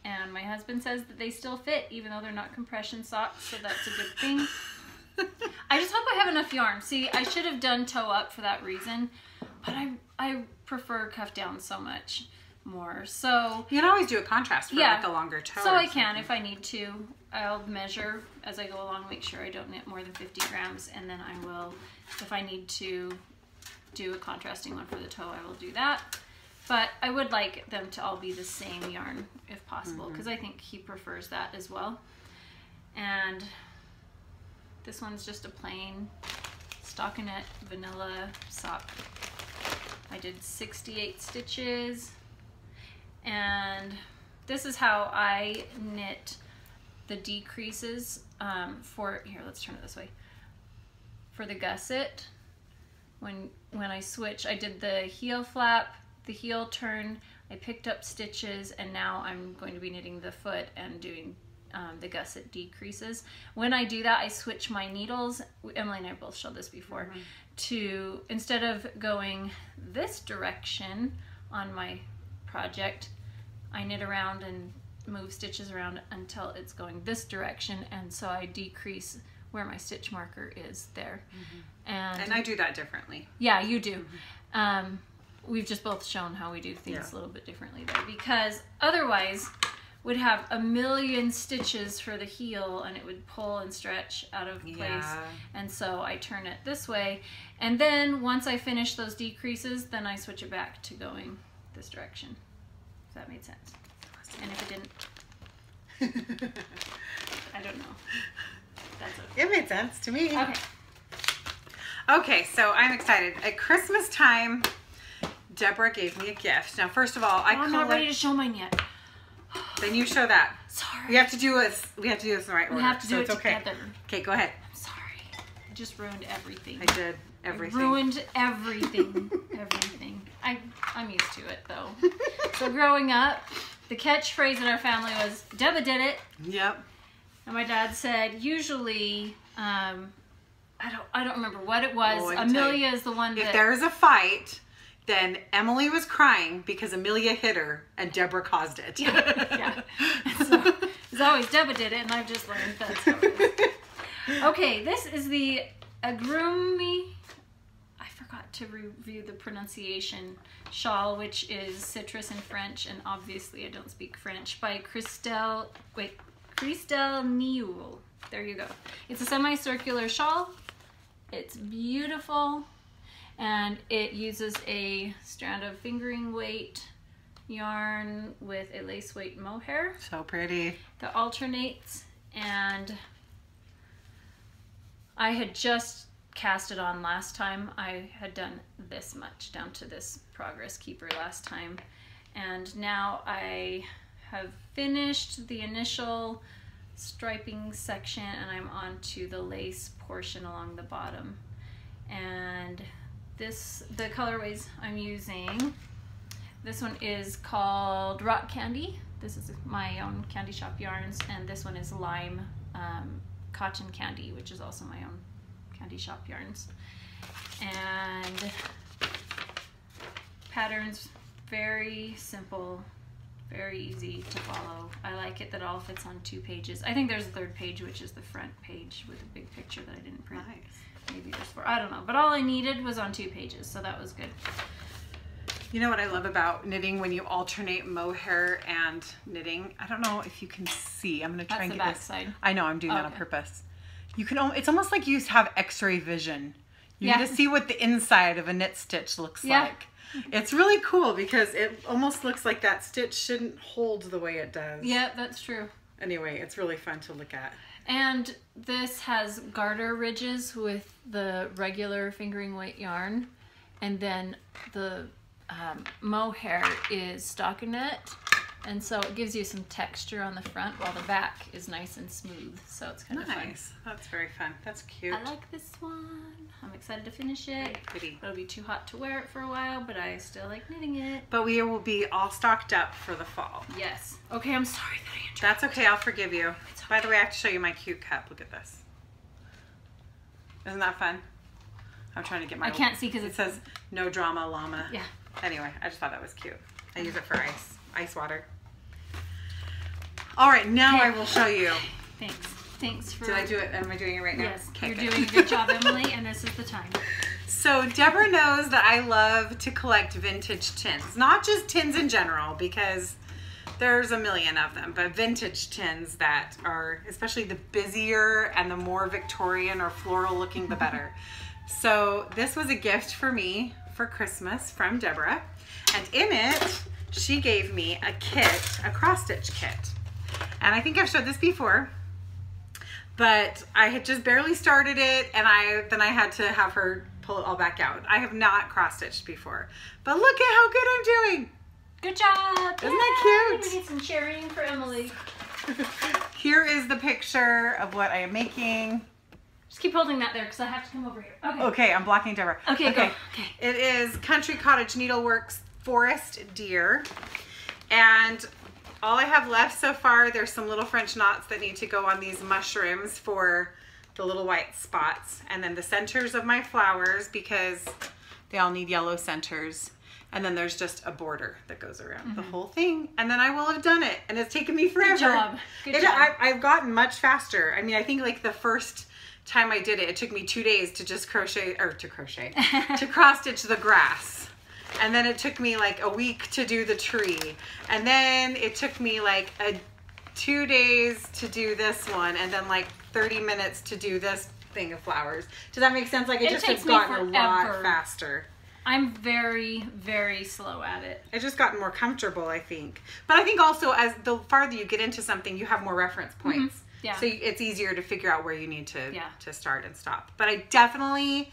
And my husband says that they still fit, even though they're not compression socks, so that's a good thing. I just hope I have enough yarn. See, I should have done toe up for that reason, but I I prefer cuff down so much more. So you can always do a contrast for yeah, like a longer toe. So I something. can if I need to. I'll measure as I go along, make sure I don't knit more than fifty grams, and then I will, if I need to do a contrasting one for the toe, I will do that. But I would like them to all be the same yarn if possible, because mm-hmm. I think he prefers that as well. And this one's just a plain stockinette vanilla sock. I did sixty-eight stitches, and this is how I knit the decreases um, for, here, let's turn it this way. For the gusset, when, when I switch, I did the heel flap, the heel turn, I picked up stitches, and now I'm going to be knitting the foot and doing um, the gusset decreases. When I do that, I switch my needles, Emily and I both showed this before, mm-hmm. to, instead of going this direction on my project, I knit around and move stitches around until it's going this direction, and so I decrease where my stitch marker is there. Mm-hmm. and, and I do that differently. Yeah, you do. Mm-hmm. um, we've just both shown how we do things yeah. a little bit differently there, because otherwise would have a million stitches for the heel and it would pull and stretch out of place. Yeah. And so I turn it this way, and then once I finish those decreases, then I switch it back to going this direction. If that made sense. And if it didn't, I don't know. That's okay. It made sense to me. Okay. Okay, so I'm excited. At Christmas time, Deborah gave me a gift. Now, first of all, oh, I I'm not ready to show mine yet. Then you show that. Sorry. We have to do this. We have to do this in the right order. We have to do so it it's okay. together. Okay, go ahead. I'm sorry. I just ruined everything. I did everything. I ruined everything. everything. I I'm used to it though. So growing up, the catchphrase in our family was "Deba did it." Yep. And my dad said usually, um, I don't, I don't remember what it was. Oh, Amelia is the one. That... If there's a fight, then Emily was crying because Amelia hit her and Deborah caused it. Yeah. Yeah. So it's always Deba did it, and I've just learned that's how it is. Okay, this is the agrumi. To review the pronunciation, shawl, which is citrus in French, and obviously I don't speak French, by Christelle, wait, Christelle Newell. There you go. It's a semicircular shawl. It's beautiful, and it uses a strand of fingering weight yarn with a lace weight mohair. So pretty. That alternates, and I had just cast it on last time. I had done this much down to this progress keeper last time, and now I have finished the initial striping section and I'm on to the lace portion along the bottom. And this, the colorways I'm using, this one is called Rock Candy. This is my own Candy Shop Yarns, and this one is Lime um, Cotton Candy, which is also my own Candy Shop Yarns. And patterns, very simple, very easy to follow. I like it that it all fits on two pages. I think there's a third page, which is the front page with a big picture that I didn't print. Nice. Maybe there's four, I don't know, but all I needed was on two pages, so that was good. You know what I love about knitting, when you alternate mohair and knitting, I don't know if you can see, I'm gonna try. That's and the get back this side. I know, I'm doing okay. that on purpose. You can, it's almost like you have x-ray vision. You yeah. get to see what the inside of a knit stitch looks yeah. like. It's really cool because it almost looks like that stitch shouldn't hold the way it does. Yeah, that's true. Anyway, it's really fun to look at. And this has garter ridges with the regular fingering weight yarn. And then the um, mohair is stockinette. And so it gives you some texture on the front while the back is nice and smooth. So it's kind of fun. Nice. That's very fun. That's cute. I like this one. I'm excited to finish it. Pretty. It'll be too hot to wear it for a while, but I still like knitting it. But we will be all stocked up for the fall. Yes. Okay, I'm sorry that I interrupted. That's okay. I'll forgive you. It's okay. By the way, I have to show you my cute cup. Look at this. Isn't that fun? I'm trying to get my... I can't see because it says no drama llama. Yeah. Anyway, I just thought that was cute. I use it for ice. Ice water. All right, now okay. I will show you. Thanks. Thanks for... Did I do it? Am I doing it right now? Yes. Okay, you're good. Doing a good job, Emily, and this is the time. So Deborah knows that I love to collect vintage tins. Not just tins in general, because there's a million of them, but vintage tins that are, especially the busier and the more Victorian or floral looking, the better. So this was a gift for me for Christmas from Deborah, and in it... she gave me a kit, a cross-stitch kit. And I think I've showed this before, but I had just barely started it, and I then I had to have her pull it all back out. I have not cross-stitched before, but look at how good I'm doing. Good job. Isn't Yay. That cute? We need some cherrying for Emily. Here is the picture of what I am making. Just keep holding that there because I have to come over here. Okay. Okay, I'm blocking Deborah. Okay, okay. Go. Okay. It is Country Cottage Needleworks Forest Deer. And all I have left so far, there's some little French knots that need to go on these mushrooms for the little white spots. And then the centers of my flowers because they all need yellow centers. And then there's just a border that goes around mm-hmm. the whole thing. And then I will have done it. And it's taken me forever. Good job. Good it, job. I, I've gotten much faster. I mean, I think like the first time I did it, it took me two days to just crochet, or to crochet, to cross stitch the grass. And then it took me like a week to do the tree. And then it took me like a two days to do this one. And then like thirty minutes to do this thing of flowers. Does that make sense? Like it, it just has gotten a lot faster. I'm very, very slow at it. It's just gotten more comfortable, I think. But I think also as the farther you get into something, you have more reference points. Mm-hmm. Yeah. So it's easier to figure out where you need to, yeah. to start and stop. But I definitely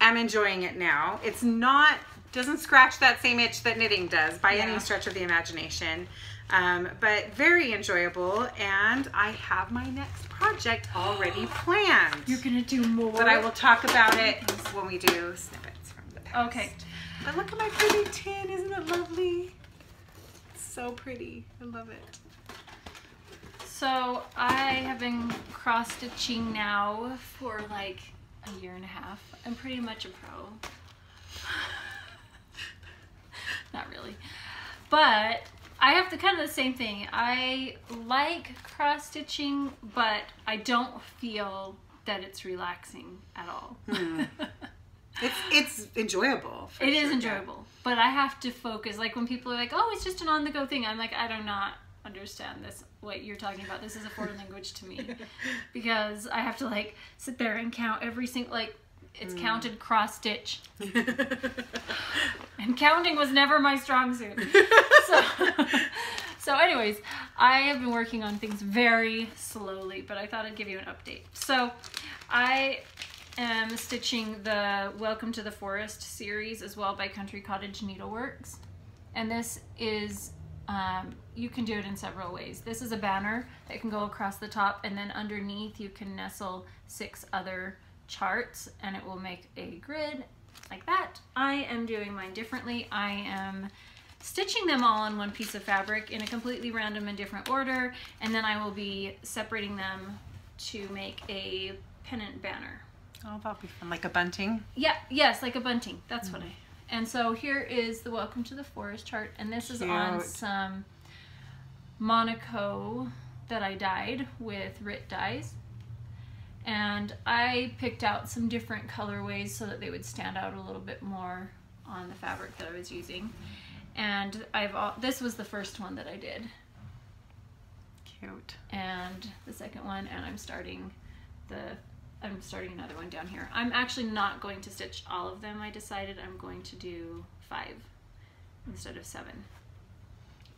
am enjoying it now. It's not, doesn't scratch that same itch that knitting does by yeah. any stretch of the imagination. Um, but very enjoyable, and I have my next project already planned. You're going to do more? But I will talk about it when we do snippets from the past. Okay. But look at my pretty tin. Isn't it lovely? It's so pretty. I love it. So I have been cross-stitching now for like a year and a half. I'm pretty much a pro. Not really. But I have the kind of the same thing. I like cross-stitching, but I don't feel that it's relaxing at all. Mm. It's, it's enjoyable. It sure. is enjoyable, but I have to focus. Like when people are like, oh, it's just an on-the-go thing. I'm like, I do not understand this. What you're talking about, this is a foreign language to me, because I have to like sit there and count every single like it's mm. counted cross stitch, and counting was never my strong suit. So, so anyways, I have been working on things very slowly, but I thought I'd give you an update. So, I am stitching the Welcome to the Forest series as well by Country Cottage Needleworks, and this is. Um, you can do it in several ways. This is a banner that can go across the top, and then underneath you can nestle six other charts and it will make a grid like that. I am doing mine differently. I am stitching them all on one piece of fabric in a completely random and different order, and then I will be separating them to make a pennant banner. Oh, that'll be fun. Like a bunting? Yeah, yes, like a bunting. That's mm-hmm. what I... And so here is the Welcome to the Forest chart, and this is Cute. On some Monaco that I dyed with Rit dyes. And I picked out some different colorways so that they would stand out a little bit more on the fabric that I was using. And I've all, this was the first one that I did. Cute. And the second one, and I'm starting the I'm starting another one down here. I'm actually not going to stitch all of them. I decided I'm going to do five instead of seven.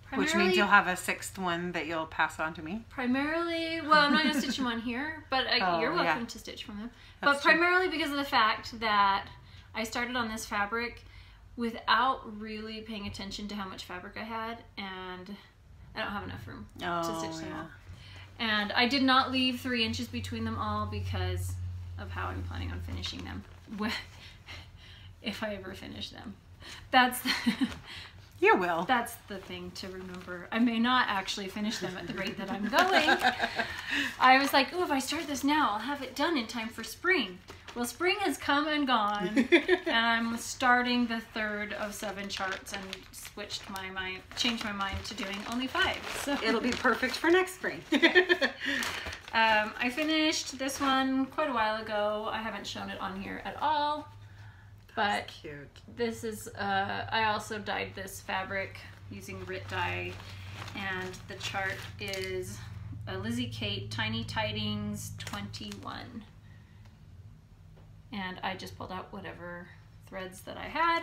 Primarily, which means you'll have a sixth one that you'll pass on to me? Primarily, well, I'm not going to stitch them on here, but I, oh, you're welcome yeah. to stitch from them. That's but primarily true. Because of the fact that I started on this fabric without really paying attention to how much fabric I had, and I don't have enough room oh, to stitch them yeah. all. And I did not leave three inches between them all because of how I'm planning on finishing them with, if I ever finish them. That's the, you will. That's the thing to remember. I may not actually finish them at the rate that I'm going. I was like, oh, if I start this now, I'll have it done in time for spring. Well, spring has come and gone, and I'm starting the third of seven charts and switched my mind, changed my mind to doing only five. So it'll be perfect for next spring. um, I finished this one quite a while ago. I haven't shown it on here at all, but that's cute. This is. Uh, I also dyed this fabric using Rit dye, and the chart is a Lizzie Kate Tiny Tidings twenty-one. And I just pulled out whatever threads that I had.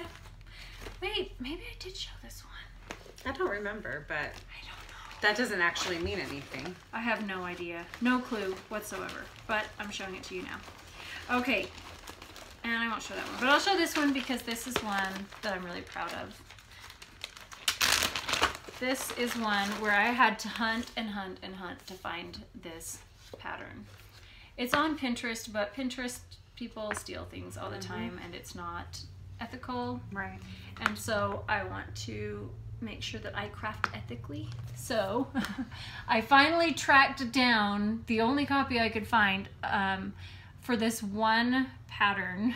Wait, maybe I did show this one. I don't remember, but I don't know. That doesn't actually mean anything. I have no idea. No clue whatsoever, but I'm showing it to you now. Okay, And I won't show that one, but I'll show this one because this is one that I'm really proud of. This is one where I had to hunt and hunt and hunt to find this pattern. It's on Pinterest, but Pinterest people steal things all the mm-hmm. time, and it's not ethical. Right. And so I want to make sure that I craft ethically. So I finally tracked down the only copy I could find um, for this one pattern,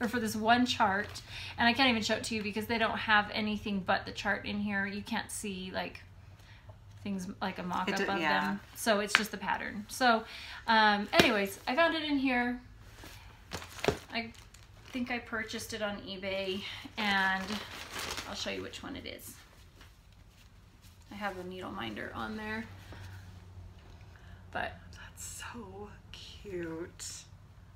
or for this one chart. And I can't even show it to you because they don't have anything but the chart in here. You can't see like things like a mock-up of yeah. them. So it's just the pattern. So um, anyways, I found it in here. I think I purchased it on eBay, and I'll show you which one it is. I have a needle minder on there. But that's so cute.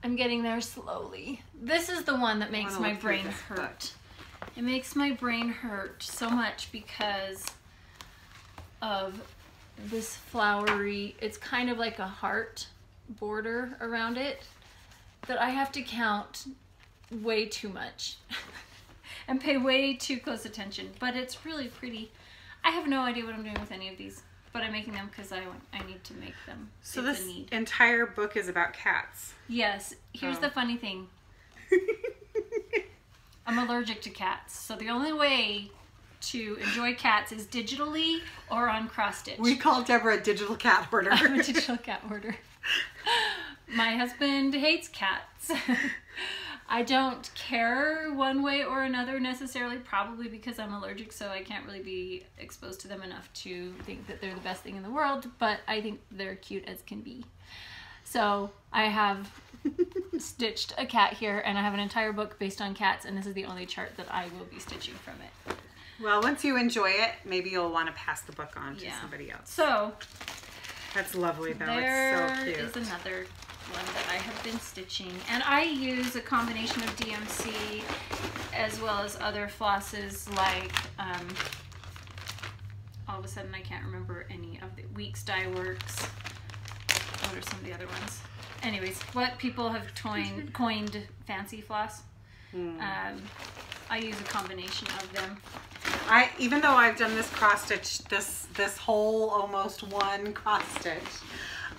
I'm getting there slowly. This is the one that makes my brain hurt. It makes my brain hurt so much because of this flowery, it's kind of like a heart border around it that I have to count way too much and pay way too close attention, but it's really pretty. I have no idea what I'm doing with any of these, but I'm making them because I, I need to make them. So this need. entire book is about cats. Yes. Here's oh. the funny thing. I'm allergic to cats. So the only way to enjoy cats is digitally or on cross-stitch. We call Deborah a digital cat hoarder. I'm a digital cat hoarder. My husband hates cats. I don't care one way or another necessarily, probably because I'm allergic, so I can't really be exposed to them enough to think that they're the best thing in the world, but I think they're cute as can be. So I have stitched a cat here, and I have an entire book based on cats, and this is the only chart that I will be stitching from it. Well, once you enjoy it, maybe you'll want to pass the book on to yeah. somebody else. So that's lovely though, it's so cute. There is another one that I have been stitching, and I use a combination of D M C as well as other flosses like um, all of a sudden I can't remember any of the Weeks Dye Works. What are some of the other ones? Anyways, what people have coined, coined fancy floss. Mm. Um, I use a combination of them. I even though I've done this cross stitch, this this whole almost one cross stitch,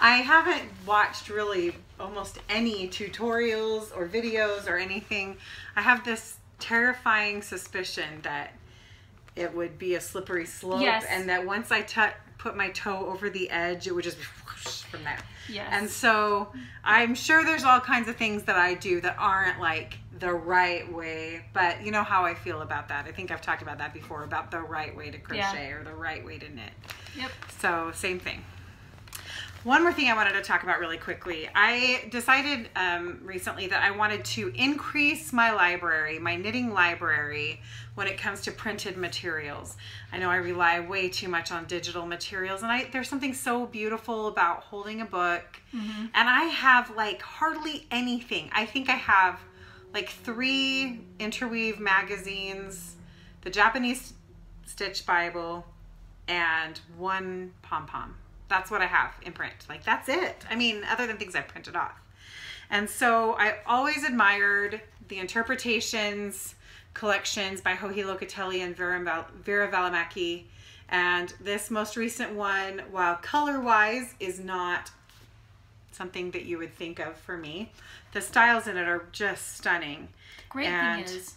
I haven't watched really almost any tutorials or videos or anything. I have this terrifying suspicion that it would be a slippery slope, yes. and that once I put my toe over the edge, it would just whoosh from there. Yes. And so I'm sure there's all kinds of things that I do that aren't like the right way, but you know how I feel about that. I think I've talked about that before, about the right way to crochet yeah. or the right way to knit. Yep. So same thing. One more thing I wanted to talk about really quickly. I decided um, recently that I wanted to increase my library, my knitting library, when it comes to printed materials. I know I rely way too much on digital materials, and I, there's something so beautiful about holding a book. Mm-hmm. And I have like hardly anything. I think I have like three Interweave magazines, the Japanese Stitch Bible, and one pom-pom. That's what I have in print. Like, that's it. I mean, other than things I printed off. And so I always admired the Interpretations collections by Hoehoe Locatelli and Vera, Vera Valimaki. And this most recent one, while color-wise is not something that you would think of for me, the styles in it are just stunning. The great and thing is,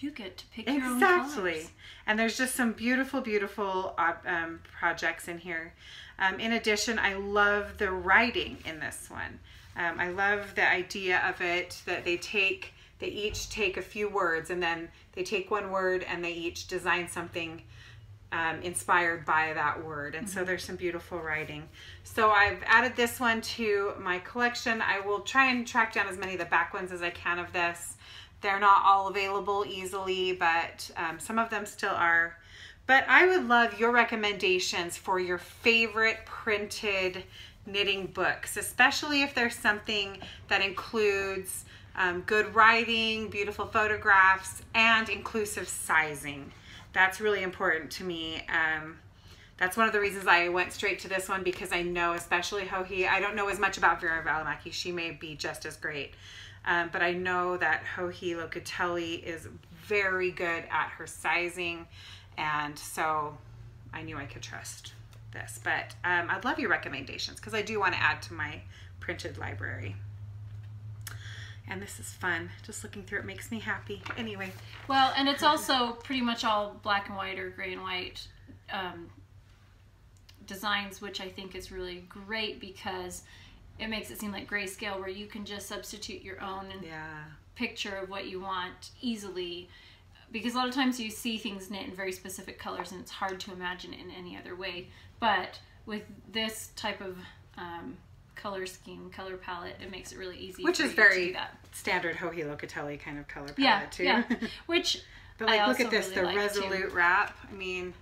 you get to pick exactly. your own colors. Exactly. And there's just some beautiful, beautiful um, projects in here. Um, in addition, I love the writing in this one. Um, I love the idea of it that they take, they each take a few words, and then they take one word and they each design something um, inspired by that word. And mm-hmm. so there's some beautiful writing. So I've added this one to my collection. I will try and track down as many of the back ones as I can of this. They're not all available easily, but um, some of them still are. But I would love your recommendations for your favorite printed knitting books, especially if there's something that includes um, good writing, beautiful photographs, and inclusive sizing. That's really important to me. Um, that's one of the reasons I went straight to this one, because I know, especially Hohe, I don't know as much about Vera Valimaki. She may be just as great. Um, but I know that Hoehoe Locatelli is very good at her sizing, and so I knew I could trust this. But um, I'd love your recommendations, because I do want to add to my printed library. And this is fun. Just looking through it makes me happy. Anyway. Well, and it's also pretty much all black and white or gray and white um, designs, which I think is really great, because it makes it seem like grayscale, where you can just substitute your own yeah. picture of what you want easily. Because a lot of times you see things knit in very specific colors, and it's hard to imagine it in any other way. But with this type of um, color scheme, color palette, it makes it really easy. Which is very standard Hoehoe Locatelli kind of color palette yeah, too. Yeah, which but like, I look also at this, really the like Resolute too. Wrap. I mean,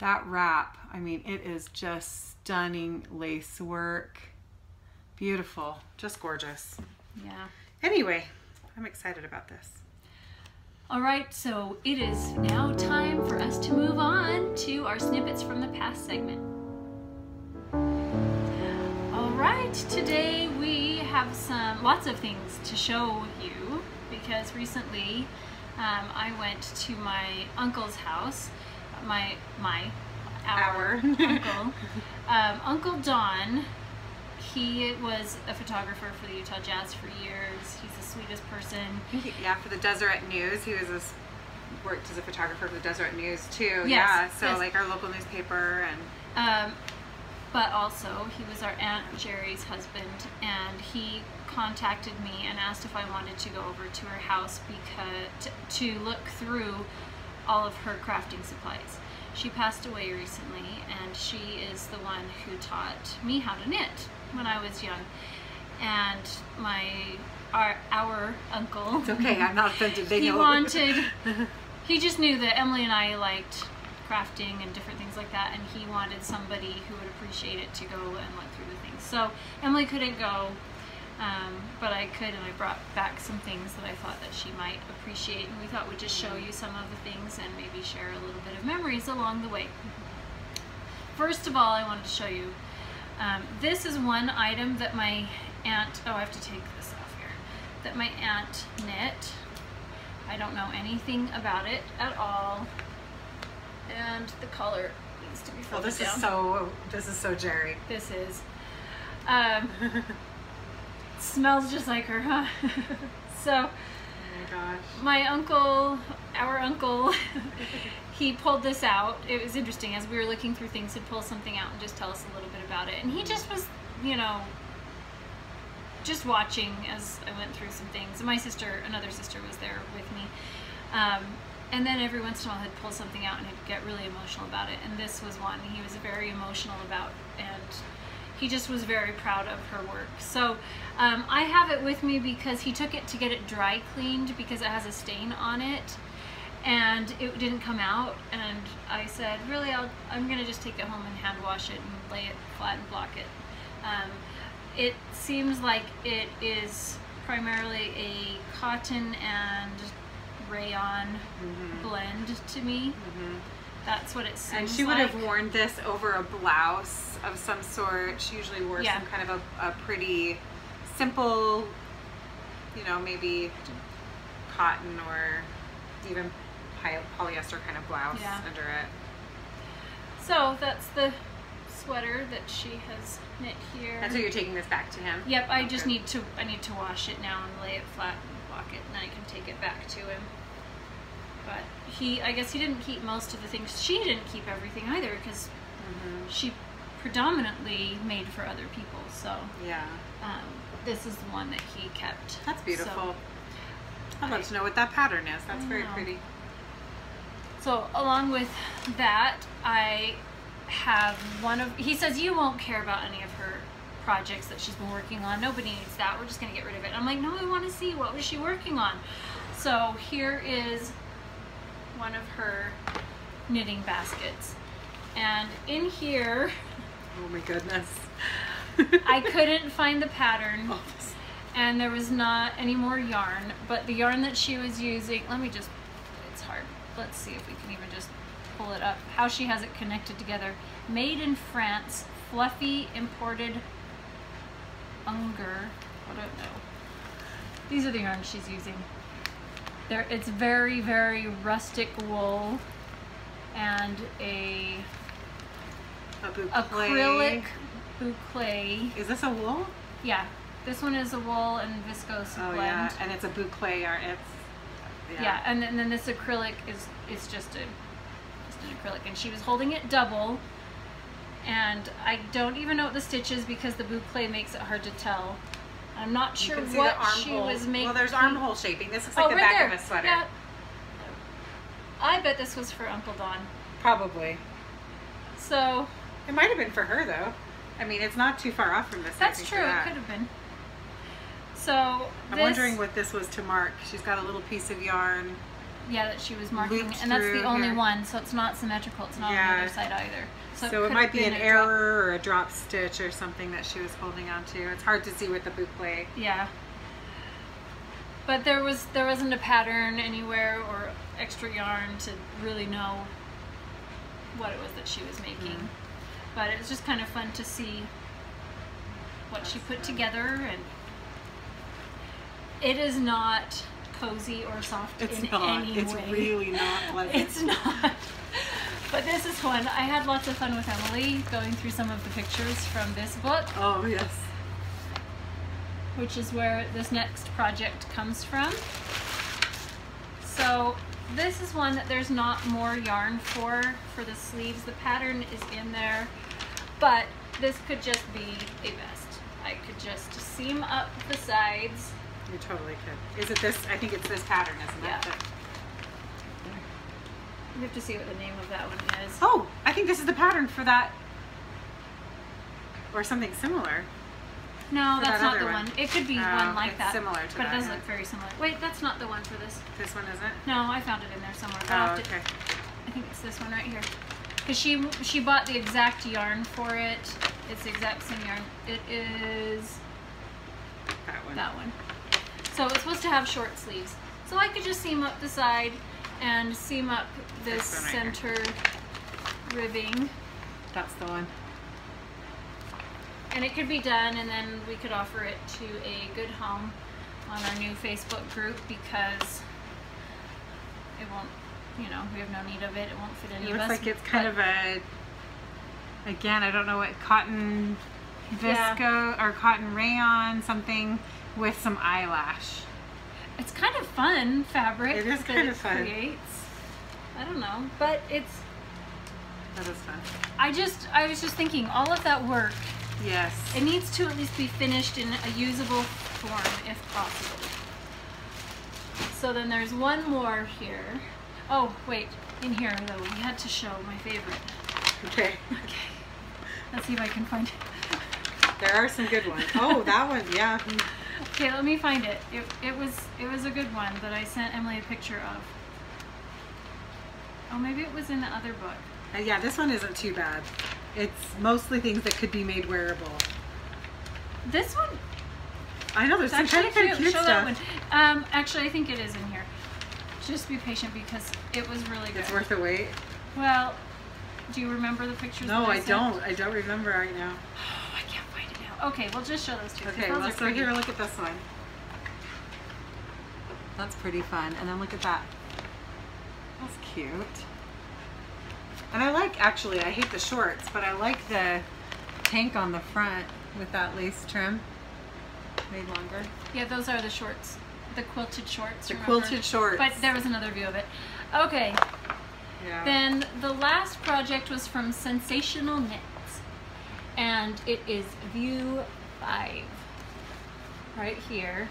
that wrap. I mean, it is just stunning lace work. Beautiful, just gorgeous. Yeah. Anyway, I'm excited about this. All right, so it is now time for us to move on to our Snippets from the Past segment. All right, today we have some lots of things to show you, because recently um, I went to my uncle's house, my, my, our, our. uncle. Um, Uncle Don, he was a photographer for the Utah Jazz for years. He's the sweetest person. Yeah, for the Deseret News. He was this, worked as a photographer for the Deseret News too. Yes, yeah, so yes. like our local newspaper. and. Um, but also he was our Aunt Jerry's husband, and he contacted me and asked if I wanted to go over to her house because to, to look through all of her crafting supplies. She passed away recently, and she is the one who taught me how to knit when I was young. And my our our uncle, it's okay, I'm not offended, they he know. wanted he just knew that Emily and I liked crafting and different things like that, and he wanted somebody who would appreciate it to go and look through the things. So Emily couldn't go, um, but I could, and I brought back some things that I thought that she might appreciate, and we thought we'd just show you some of the things and maybe share a little bit of memories along the way. First of all, I wanted to show you Um, this is one item that my aunt, oh I have to take this off here, that my aunt knit. I don't know anything about it at all, and the collar needs to be folded down. Oh, this is so, this is so Jerry. This is. Um, smells just like her, huh? So, oh my gosh. My uncle, our uncle, he pulled this out. It was interesting, as we were looking through things, he'd pull something out and just tell us a little bit about it. And he just was, you know, just watching as I went through some things. And my sister, another sister was there with me. Um, and then every once in a while he'd pull something out and he'd get really emotional about it. And this was one he was very emotional about, and he just was very proud of her work. So um, I have it with me because he took it to get it dry cleaned because it has a stain on it. And it didn't come out, and I said, really, I'll, I'm gonna just take it home and hand wash it and lay it flat and block it. Um, it seems like it is primarily a cotton and rayon mm-hmm. blend to me. Mm-hmm. That's what it seems like. And she would like. have worn this over a blouse of some sort. She usually wore yeah. some kind of a, a pretty simple, you know, maybe cotton or even polyester kind of blouse yeah. under it. So that's the sweater that she has knit here. And so you're taking this back to him? Yep, I okay. just need to I need to wash it now and lay it flat and block it, and I can take it back to him. But he, I guess he didn't keep most of the things. She didn't keep everything either, because mm-hmm. she predominantly made for other people. So yeah, um, this is the one that he kept. That's beautiful. So, I'd love to know what that pattern is. That's very pretty. So along with that, I have one of, he says, you won't care about any of her projects that she's been working on. Nobody needs that. We're just going to get rid of it. And I'm like, no, I want to see what was she working on. So here is one of her knitting baskets. And in here, oh my goodness, I couldn't find the pattern. Oh. And there was not any more yarn, but the yarn that she was using, let me just, it's hard. Let's see if we can even just pull it up, how she has it connected together. Made in France, fluffy imported Unger, I don't know. These are the yarns she's using. There, it's very, very rustic wool and a, a acrylic boucle. Is this a wool? Yeah, this one is a wool and viscose oh, blend. Yeah, and it's a boucle yarn. It's yeah, yeah and, then, and then this acrylic is is just a just an acrylic, and she was holding it double. And I don't even know what the stitch is because the boucle makes it hard to tell. I'm not sure what she was making. Well, there's armhole shaping. This looks like the back of a sweater. Yeah. I bet this was for Uncle Don. Probably. So. It might have been for her, though. I mean, it's not too far off from this. That's true. It could have been. So. I'm wondering what this was to mark. She's got a little piece of yarn. Yeah, that she was marking, and that's the only here. one, so it's not symmetrical. It's not yeah. on the other side either. So, so it, it might be an error drop. or a drop stitch or something that she was holding on to. It's hard to see with the boucle. Yeah. But there was there wasn't a pattern anywhere or extra yarn to really know what it was that she was making. Mm -hmm. But it was just kind of fun to see what that's she put fun. together, and it is not cozy or soft it's in not. any it's way. It's really not pleasant. It's not. But this is fun. I had lots of fun with Emily going through some of the pictures from this book. Oh, yes. Which is where this next project comes from. So this is one that there's not more yarn for, for the sleeves. The pattern is in there, but this could just be a vest. I could just seam up the sides. You totally could. Is it this? I think it's this pattern, isn't yeah. it? But we have to see what the name of that one is. Oh, I think this is the pattern for that, or something similar. No, that's that not the one. one. It could be uh, one like it's that, similar to but that, it does yeah. look very similar. Wait, that's not the one for this. This one isn't? No, I found it in there somewhere. But oh, I, okay. to, I think it's this one right here, because she she bought the exact yarn for it. It's the exact same yarn. It is that one. That one. So it's supposed to have short sleeves. So I could just seam up the side and seam up this center right ribbing. That's the one. And it could be done, and then we could offer it to a good home on our new Facebook group, because it won't, you know, we have no need of it. It won't fit any of us. It looks like it's kind of a, again, I don't know what, cotton visco yeah. or cotton rayon, something. With some eyelash. It's kind of fun fabric. It is kind of fun. Creates. I don't know, but it's. That is fun. I just, I was just thinking, all of that work. Yes. It needs to at least be finished in a usable form, if possible. So then there's one more here. Oh wait, in here though we had to show my favorite. Okay. Okay. Let's see if I can find it. There are some good ones. Oh, that one, yeah. Okay, let me find it. It it was it was a good one that I sent Emily a picture of. Oh, maybe it was in the other book. Uh, yeah, this one isn't too bad. It's mostly things that could be made wearable. This one. I know there's some kind of cute, cute Show stuff. That one. Um, actually, I think it is in here. Just be patient because it was really good. It's worth the wait. Well, do you remember the pictures? No, that I, I don't. I don't remember right now. Okay, we'll just show those two. Okay, those well, so pretty. Here, look at this one. That's pretty fun. And then look at that. That's cute. And I like, actually, I hate the shorts, but I like the tank on the front with that lace trim. Made longer. Yeah, those are the shorts. The quilted shorts. The remember? quilted shorts. But there was another view of it. Okay. Yeah. Then the last project was from Sensational Knits. And it is view five right here,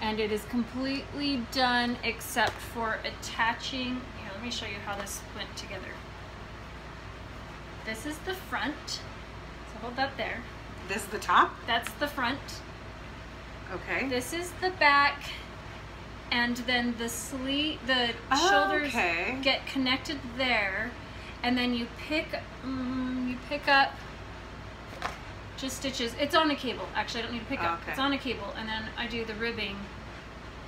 and it is completely done except for attaching. Here, let me show you how this went together. This is the front, so hold that there. This is the top? That's the front. Okay. This is the back, and then the sleeve, the oh, shoulders okay. get connected there, and then you pick, um, you pick up just stitches. It's on a cable. Actually, I don't need to pick up. Okay. It's on a cable, and then I do the ribbing.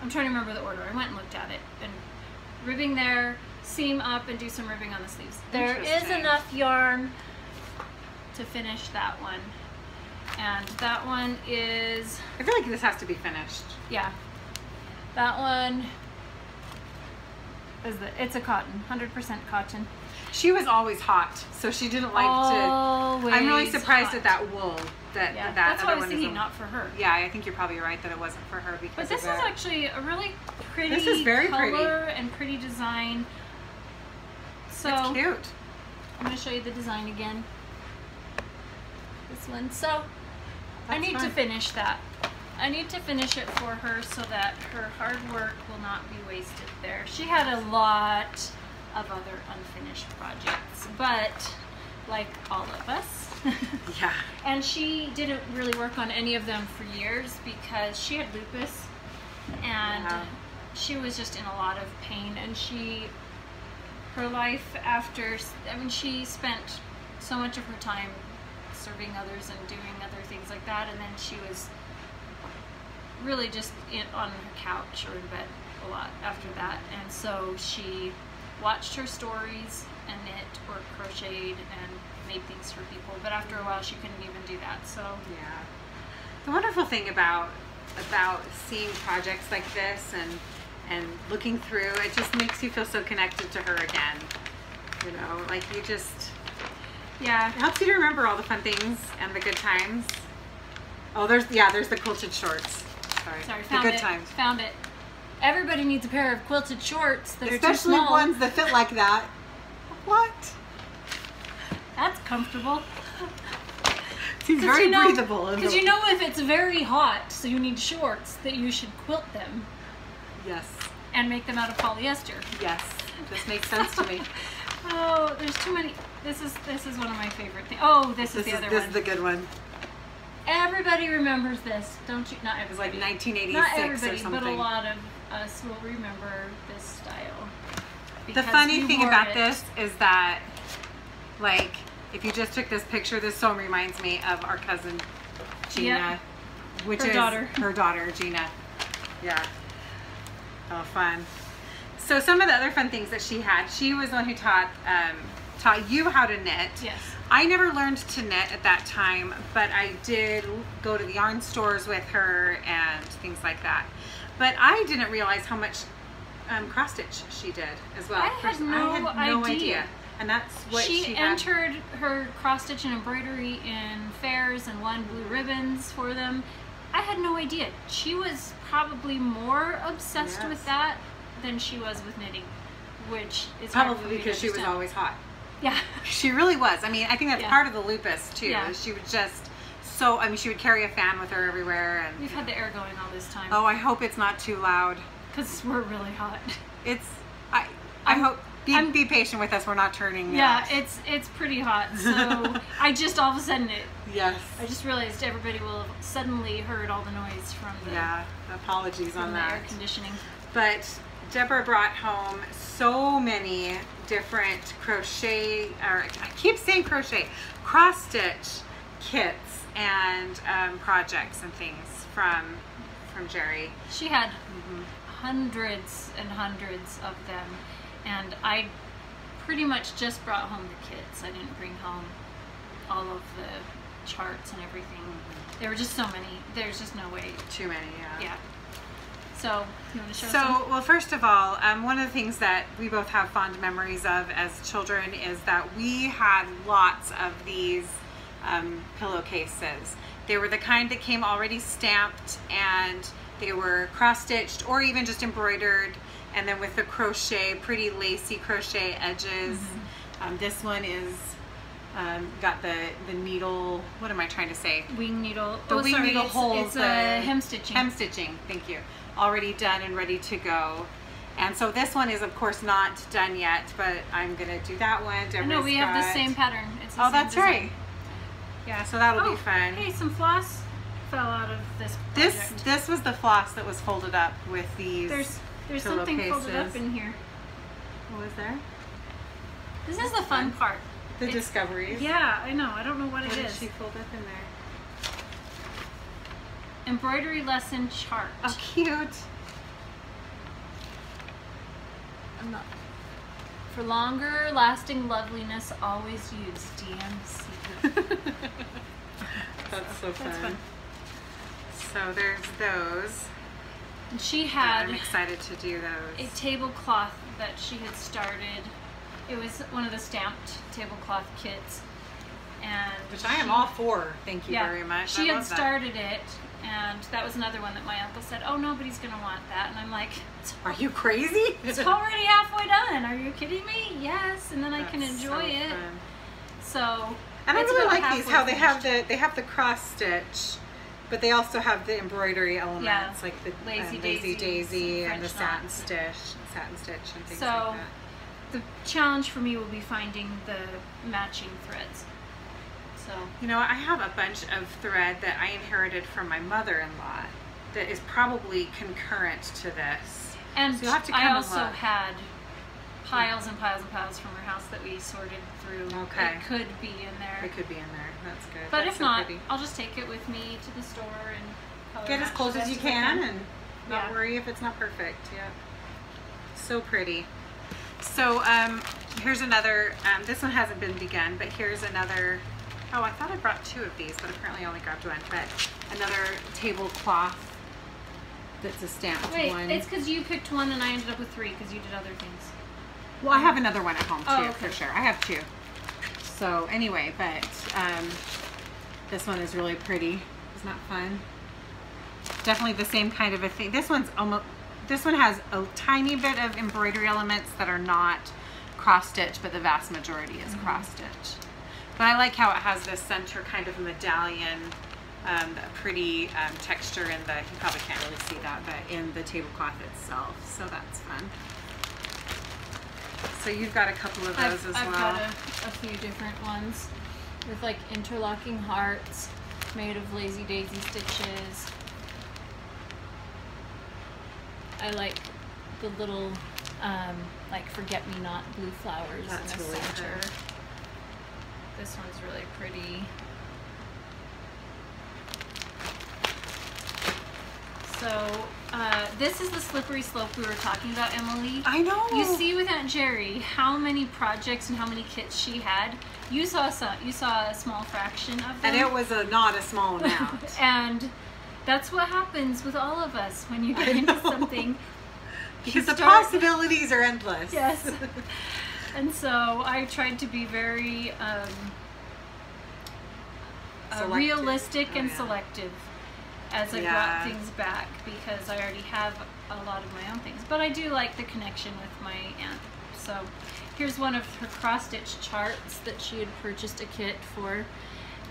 I'm trying to remember the order. I went and looked at it. And ribbing there, seam up, and do some ribbing on the sleeves. There is enough yarn to finish that one. And that one is... I feel like this has to be finished. Yeah. That one is the, it's a cotton, one hundred percent cotton. She was always hot, so she didn't like always to. I'm really surprised hot. at that wool. That, yeah, that that's what I was thinking, not for her. Yeah, I think you're probably right that it wasn't for her. Because but this is that. actually a really pretty this is very color pretty. and pretty design. So it's cute. I'm going to show you the design again. This one. So that's I need fun. to finish that. I need to finish it for her so that her hard work will not be wasted there. She had a lot of other unfinished projects, but like all of us. Yeah. And she didn't really work on any of them for years because she had lupus, and yeah. she was just in a lot of pain. And she, her life after, I mean, she spent so much of her time serving others and doing other things like that, and then she was really just in, on her couch or in bed a lot after that. And so she watched her stories and knit or crocheted and made things for people, but after a while she couldn't even do that. So yeah, the wonderful thing about about seeing projects like this and and looking through it just makes you feel so connected to her again, you know, like you just, yeah, it helps you to remember all the fun things and the good times. Oh, there's, yeah, there's the quilted shorts. Sorry, sorry, found the good it. times. Found it. Everybody needs a pair of quilted shorts that Especially are too small. Especially ones that fit like that. What? That's comfortable. Seems very you know, breathable. Because you know if it's very hot, so you need shorts, that you should quilt them. Yes. And make them out of polyester. Yes. This makes sense to me. Oh, there's too many. This is this is one of my favorite things. Oh, this, this is the is, other this one. This is the good one. Everybody remembers this, don't you? Not everybody. It was like nineteen eighty-six Not everybody, or something. But a lot of us will remember this style. The funny thing about it. this is that, like, if you just took this picture, this so reminds me of our cousin Gina, yep. which her is daughter. her daughter Gina. Yeah. Oh, fun. So some of the other fun things that she had, she was the one who taught um, taught you how to knit. Yes. I never learned to knit at that time, but I did go to the yarn stores with her and things like that. But I didn't realize how much um, cross stitch she did as well. I had First, no, I had no idea. idea. And that's what she, she entered had. her cross stitch and embroidery in fairs and won blue ribbons for them. I had no idea. She was probably more obsessed yes. with that than she was with knitting, which is probably because she was always hot. Yeah. She really was. I mean, I think that's yeah. part of the lupus, too. Yeah. She would just, so, I mean, she would carry a fan with her everywhere. And we've had the air going all this time. Oh, I hope it's not too loud. Because we're really hot. It's, I I I'm, hope, be, I'm, be patient with us. We're not turning. Yeah, now. it's it's pretty hot. So, I just, all of a sudden, it. Yes. I just realized everybody will have suddenly heard all the noise from the. Yeah, apologies on that. Air conditioning. But Deborah brought home so many different crochet, or I keep saying crochet, cross stitch kits and um, projects and things from from Jerry. She had mm-hmm. hundreds and hundreds of them, and I pretty much just brought home the kits. I didn't bring home all of the charts and everything. Mm-hmm. There were just so many. There's just no way. Too many, yeah. Yeah. So, you want to show so some? Well, first of all, um, one of the things that we both have fond memories of as children is that we had lots of these um, pillowcases. They were the kind that came already stamped, and they were cross-stitched or even just embroidered, and then with the crochet, pretty lacy crochet edges. Mm-hmm. um, this one is Um, got the the needle. What am I trying to say? Wing needle. The oh, wing sorry, needle holes. It's, it's a hem stitching. Hem stitching. Thank you. Already done and ready to go. And so this one is of course not done yet, but I'm gonna do that one. Deborah's no, we got, have the same pattern. It's the oh, same that's design. right. Yeah, so that'll oh, be fun. Hey, some floss fell out of this. Project. This this was the floss that was folded up with these. There's there's something cases. folded up in here. What was there? This that's is the fun, fun. part. The it's, discoveries. Yeah, I know. I don't know what, what it is. She pulled up in there. Embroidery lesson chart. Oh, cute. I'm not. For longer lasting loveliness, always use D M C. That's so, so fun. That's fun. So there's those. And she had. Yeah, I'm excited to do those. A tablecloth that she had started. It was one of the stamped tablecloth kits, and which she, I am all for. Thank you yeah, very much. She I had started that. it. And that was another one that my uncle said, oh, nobody's going to want that. And I'm like, are you crazy? It's already halfway done. Are you kidding me? Yes. And then That's I can enjoy so it. Fun. So, and I really like these, how they finished. have the, they have the cross stitch, but they also have the embroidery elements, yeah. like the lazy um, daisy, lazy daisy and, and the satin knot. stitch, satin stitch and things so, like that. So the challenge for me will be finding the matching threads. You know, I have a bunch of thread that I inherited from my mother-in-law that is probably concurrent to this. And so you'll have to come I also and look. had piles and piles and piles from her house that we sorted through. Okay. It could be in there. It could be in there. That's good. But That's if so not, pretty. I'll just take it with me to the store and get as close as you can, can and not yeah. worry if it's not perfect. Yeah. So pretty. So um, here's another. Um, this one hasn't been begun, but here's another. Oh, I thought I brought two of these, but apparently I only grabbed one. But another tablecloth that's a stamped Wait, one. Wait, it's because you picked one and I ended up with three because you did other things. Well, I have another one at home, too, oh, okay. for sure. I have two. So, anyway, but um, this one is really pretty. Isn't that fun? Definitely the same kind of a thing. This one's almost, this one has a tiny bit of embroidery elements that are not cross-stitch, but the vast majority is mm-hmm. cross-stitch. But I like how it has this center kind of medallion, um, a pretty um, texture in the, you probably can't really see that, but in the tablecloth itself. So that's fun. So you've got a couple of those I've, as I've well. I've got a, a few different ones with like interlocking hearts made of lazy daisy stitches. I like the little um, like forget-me-not blue flowers that's in the really center. Good. This one's really pretty. So uh, this is the slippery slope we were talking about, Emily. I know. You see with Aunt Jerry how many projects and how many kits she had. You saw some, you saw a small fraction of them. And it was a not a small amount. And that's what happens with all of us when you get into something. Because the possibilities are endless. Yes. And so I tried to be very um, uh, realistic oh, and yeah. selective as I yeah. brought things back because I already have a lot of my own things. But I do like the connection with my aunt. So here's one of her cross-stitch charts that she had purchased a kit for.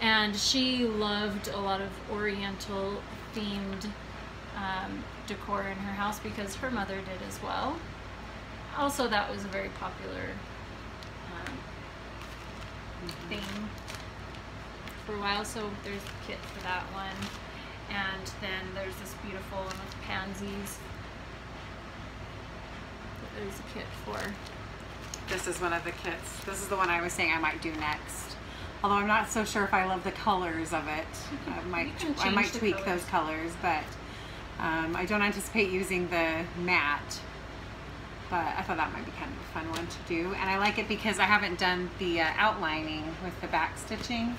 And she loved a lot of oriental themed um, decor in her house because her mother did as well. Also, that was a very popular um, mm-hmm. thing for a while, so there's the kit for that one. And then there's this beautiful one with pansies that there's a kit for. This is one of the kits. This is the one I was saying I might do next. Although I'm not so sure if I love the colors of it. I might, I might tweak colors. those colors, but um, I don't anticipate using the matte. But I thought that might be kind of a fun one to do. And I like it because I haven't done the uh, outlining with the back stitching.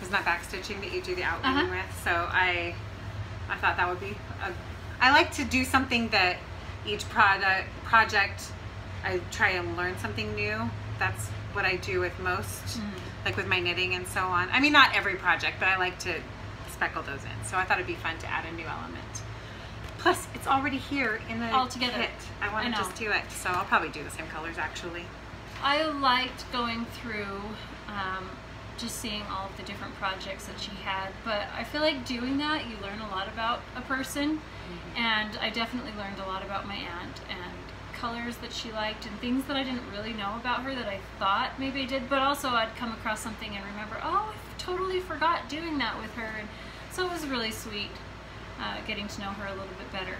Isn't that back stitching that you do the outlining uh-huh. with? So I I thought that would be, a, I like to do something that each product project, I try and learn something new. That's what I do with most, mm-hmm. like with my knitting and so on. I mean, not every project, but I like to speckle those in. So I thought it'd be fun to add a new element. Plus, it's already here in the All together. kit. I want to I just do it, so I'll probably do the same colors, actually. I liked going through, um, just seeing all of the different projects that she had, but I feel like doing that, you learn a lot about a person, mm-hmm. and I definitely learned a lot about my aunt, and colors that she liked, and things that I didn't really know about her that I thought maybe I did, but also I'd come across something and remember, oh, I totally forgot doing that with her, and so it was really sweet. Uh, getting to know her a little bit better.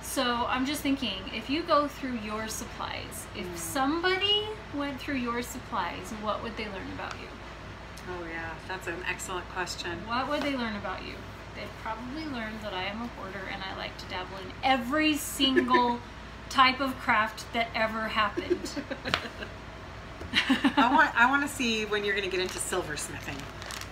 So I'm just thinking, if you go through your supplies, if mm. somebody went through your supplies, what would they learn about you? Oh yeah, that's an excellent question. What would they learn about you? They'd probably learn that I am a hoarder and I like to dabble in every single type of craft that ever happened. I want, I want to see when you're going to get into silversmithing.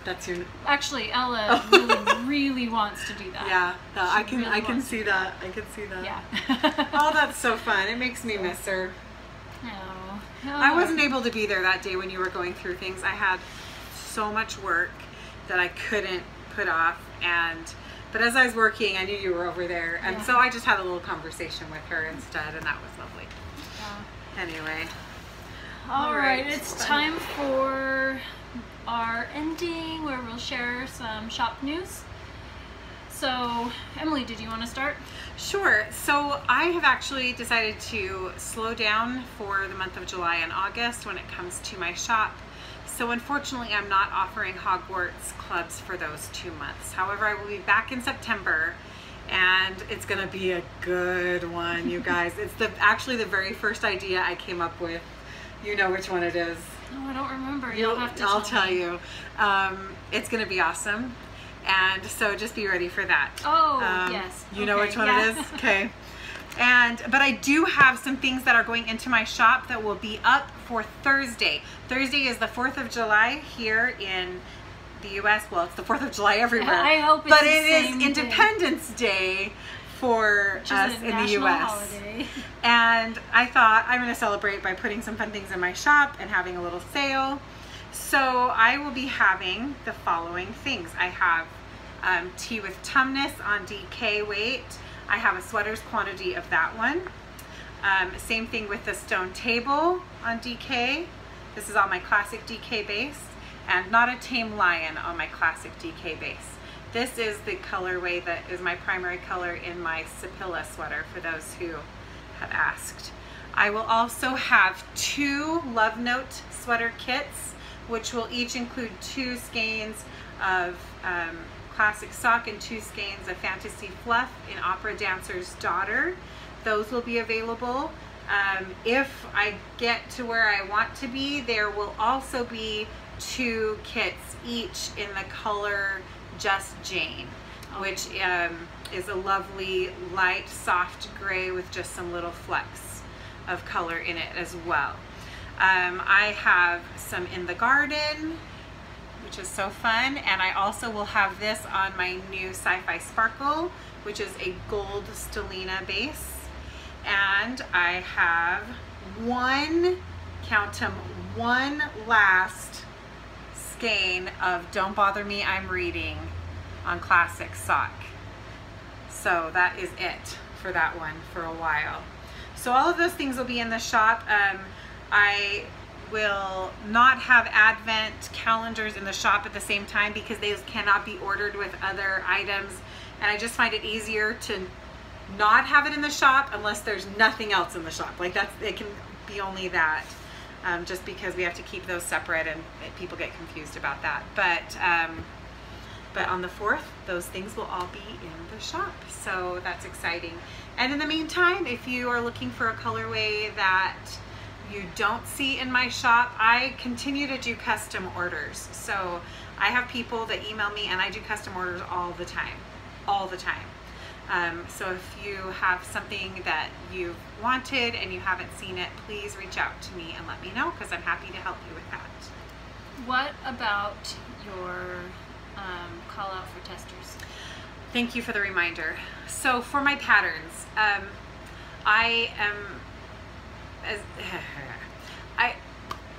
That's your. Actually, Ella oh. really, really wants to do that. Yeah, that, I can. Really I can see that. that. I can see that. Yeah. Oh, that's so fun. It makes me so. miss her. Oh. oh. I wasn't able to be there that day when you were going through things. I had so much work that I couldn't put off, and but as I was working, I knew you were over there, and yeah. so I just had a little conversation with her instead, and that was lovely. Yeah. Anyway. All, All right, right, it's time for our ending where we'll share some shop news. So, Emily, did you want to start? Sure. So I have actually decided to slow down for the month of July and August when it comes to my shop. So unfortunately, I'm not offering Hogwarts clubs for those two months. However, I will be back in September. And it's going to be a good one, you guys. It's the actually the very first idea I came up with. You know which one it is. No, I don't remember. You'll, You'll have to I'll tell, tell you. Um, it's going to be awesome. And so just be ready for that. Oh, um, yes. You okay. know which one yeah. it is? Okay. And, but I do have some things that are going into my shop that will be up for Thursday. Thursday is the fourth of July here in the U S Well, it's the fourth of July everywhere. I hope it's But the it same is Independence Day. Day for Which us in the U S holiday. And I thought I'm going to celebrate by putting some fun things in my shop and having a little sale. So I will be having the following things. I have um, tea with tumnus on D K weight. I have a sweaters quantity of that one. Um, same thing with the stone table on D K. This is on my classic D K base, and Not a Tame Lion on my classic D K base. This is the colorway that is my primary color in my Sapilla sweater, for those who have asked. I will also have two Love Note sweater kits, which will each include two skeins of um, classic sock and two skeins of fantasy fluff in Opera Dancer's Daughter. Those will be available. Um, if I get to where I want to be, there will also be two kits, each in the color Just Jane, which um, is a lovely light soft gray with just some little flecks of color in it as well. Um, I have some In the Garden, which is so fun, and I also will have this on my new Sci-Fi Sparkle, which is a gold stellina base. And I have one, count them, one last skein of Don't Bother Me, I'm Reading on classic sock. So that is it for that one for a while. So all of those things will be in the shop. Um, I will not have advent calendars in the shop at the same time because they cannot be ordered with other items, and I just find it easier to not have it in the shop unless there's nothing else in the shop. Like that's, it can be only that. Um, just because we have to keep those separate and people get confused about that. But um, but on the fourth, those things will all be in the shop. So that's exciting. And in the meantime, if you are looking for a colorway that you don't see in my shop, I continue to do custom orders. So I have people that email me, and I do custom orders all the time, all the time. Um, so if you have something that you've wanted and you haven't seen it, please reach out to me and let me know, because I'm happy to help you with that. What about your um, call out for testers? Thank you for the reminder. So for my patterns, um, I am as, I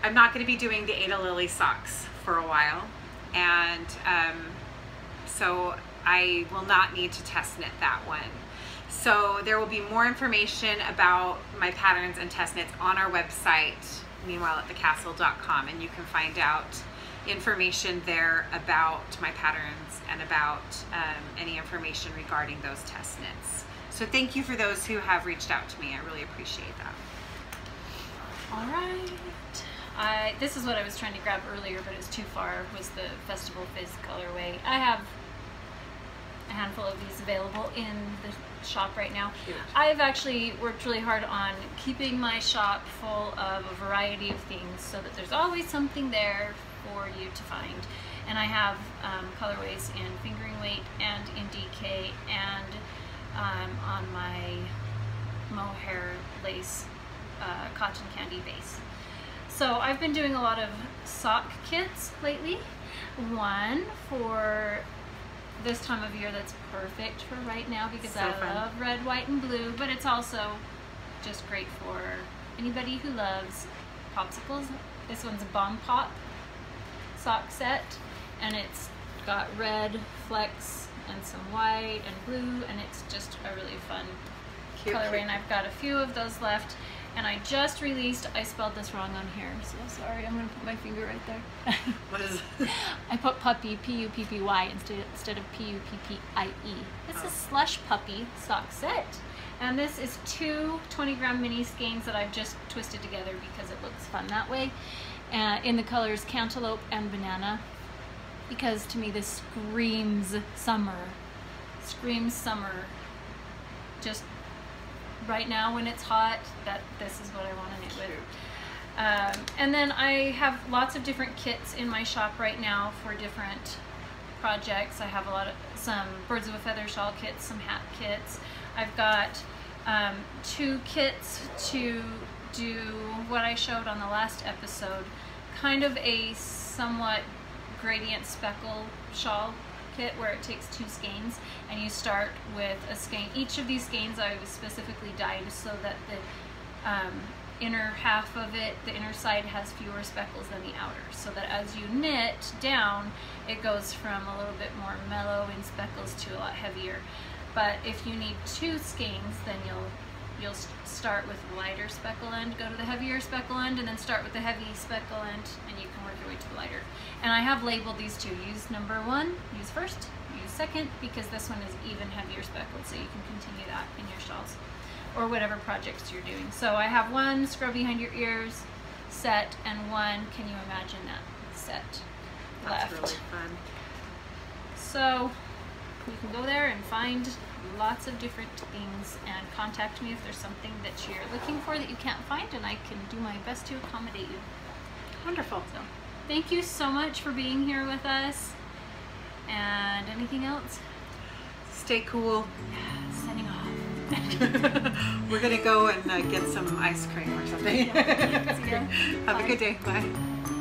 I'm not going to be doing the Ada Lily socks for a while, and um, so I will not need to test knit that one. So there will be more information about my patterns and test knits on our website, meanwhile at the castle dot com, and you can find out information there about my patterns and about um, any information regarding those test knits. So thank you for those who have reached out to me. I really appreciate that. All right. I, this is what I was trying to grab earlier, but it's too far, was the Festival Fizz colorway. I have a handful of these available in the shop right now. Cute. I've actually worked really hard on keeping my shop full of a variety of things so that there's always something there for you to find. And I have um, colorways in fingering weight and in D K and um, on my mohair lace uh, cotton candy base. So I've been doing a lot of sock kits lately. One for this time of year that's perfect for right now because so I fun. love red, white, and blue, but it's also just great for anybody who loves popsicles. This one's a Bomb Pop sock set, and it's got red flecks and some white and blue, and it's just a really fun cute, colorway, cute. And I've got a few of those left. And I just released, I spelled this wrong on here, so sorry, I'm going to put my finger right there. What is it? I put puppy, P U P P Y, instead, instead of P U P P I E. This oh. is Slush Puppy sock set. And this is two twenty gram mini skeins that I've just twisted together because it looks fun that way. Uh, in the colors Cantaloupe and Banana, because to me this screams summer. Screams summer. Just right now when it's hot, that this is what I want to knit with. Um, and then I have lots of different kits in my shop right now for different projects. I have a lot of some birds of a feather shawl kits, some hat kits. I've got um, two kits to do what I showed on the last episode, kind of a somewhat gradient speckle shawl kit where it takes two skeins and you start with a skein. Each of these skeins I was specifically dyed so that the um, inner half of it, the inner side, has fewer speckles than the outer, so that as you knit down it goes from a little bit more mellow in speckles to a lot heavier. But if you need two skeins, then you'll you'll start with the lighter speckle end, go to the heavier speckle end, and then start with the heavy speckle end, and you can work your way to the lighter. And I have labeled these two. Use number one, use first, use second, because this one is even heavier speckled, so you can continue that in your shawls or whatever projects you're doing. So I have one Scrub Behind Your Ears set and one Can You Imagine That set left. That's really fun. So you can go there and find lots of different things, and contact me if there's something that you're looking for that you can't find, and I can do my best to accommodate you. Wonderful. So, thank you so much for being here with us. And anything else? Stay cool. Yeah, signing off. We're going to go and uh, get some ice cream or something. Yeah. Have Bye. a good day. Bye.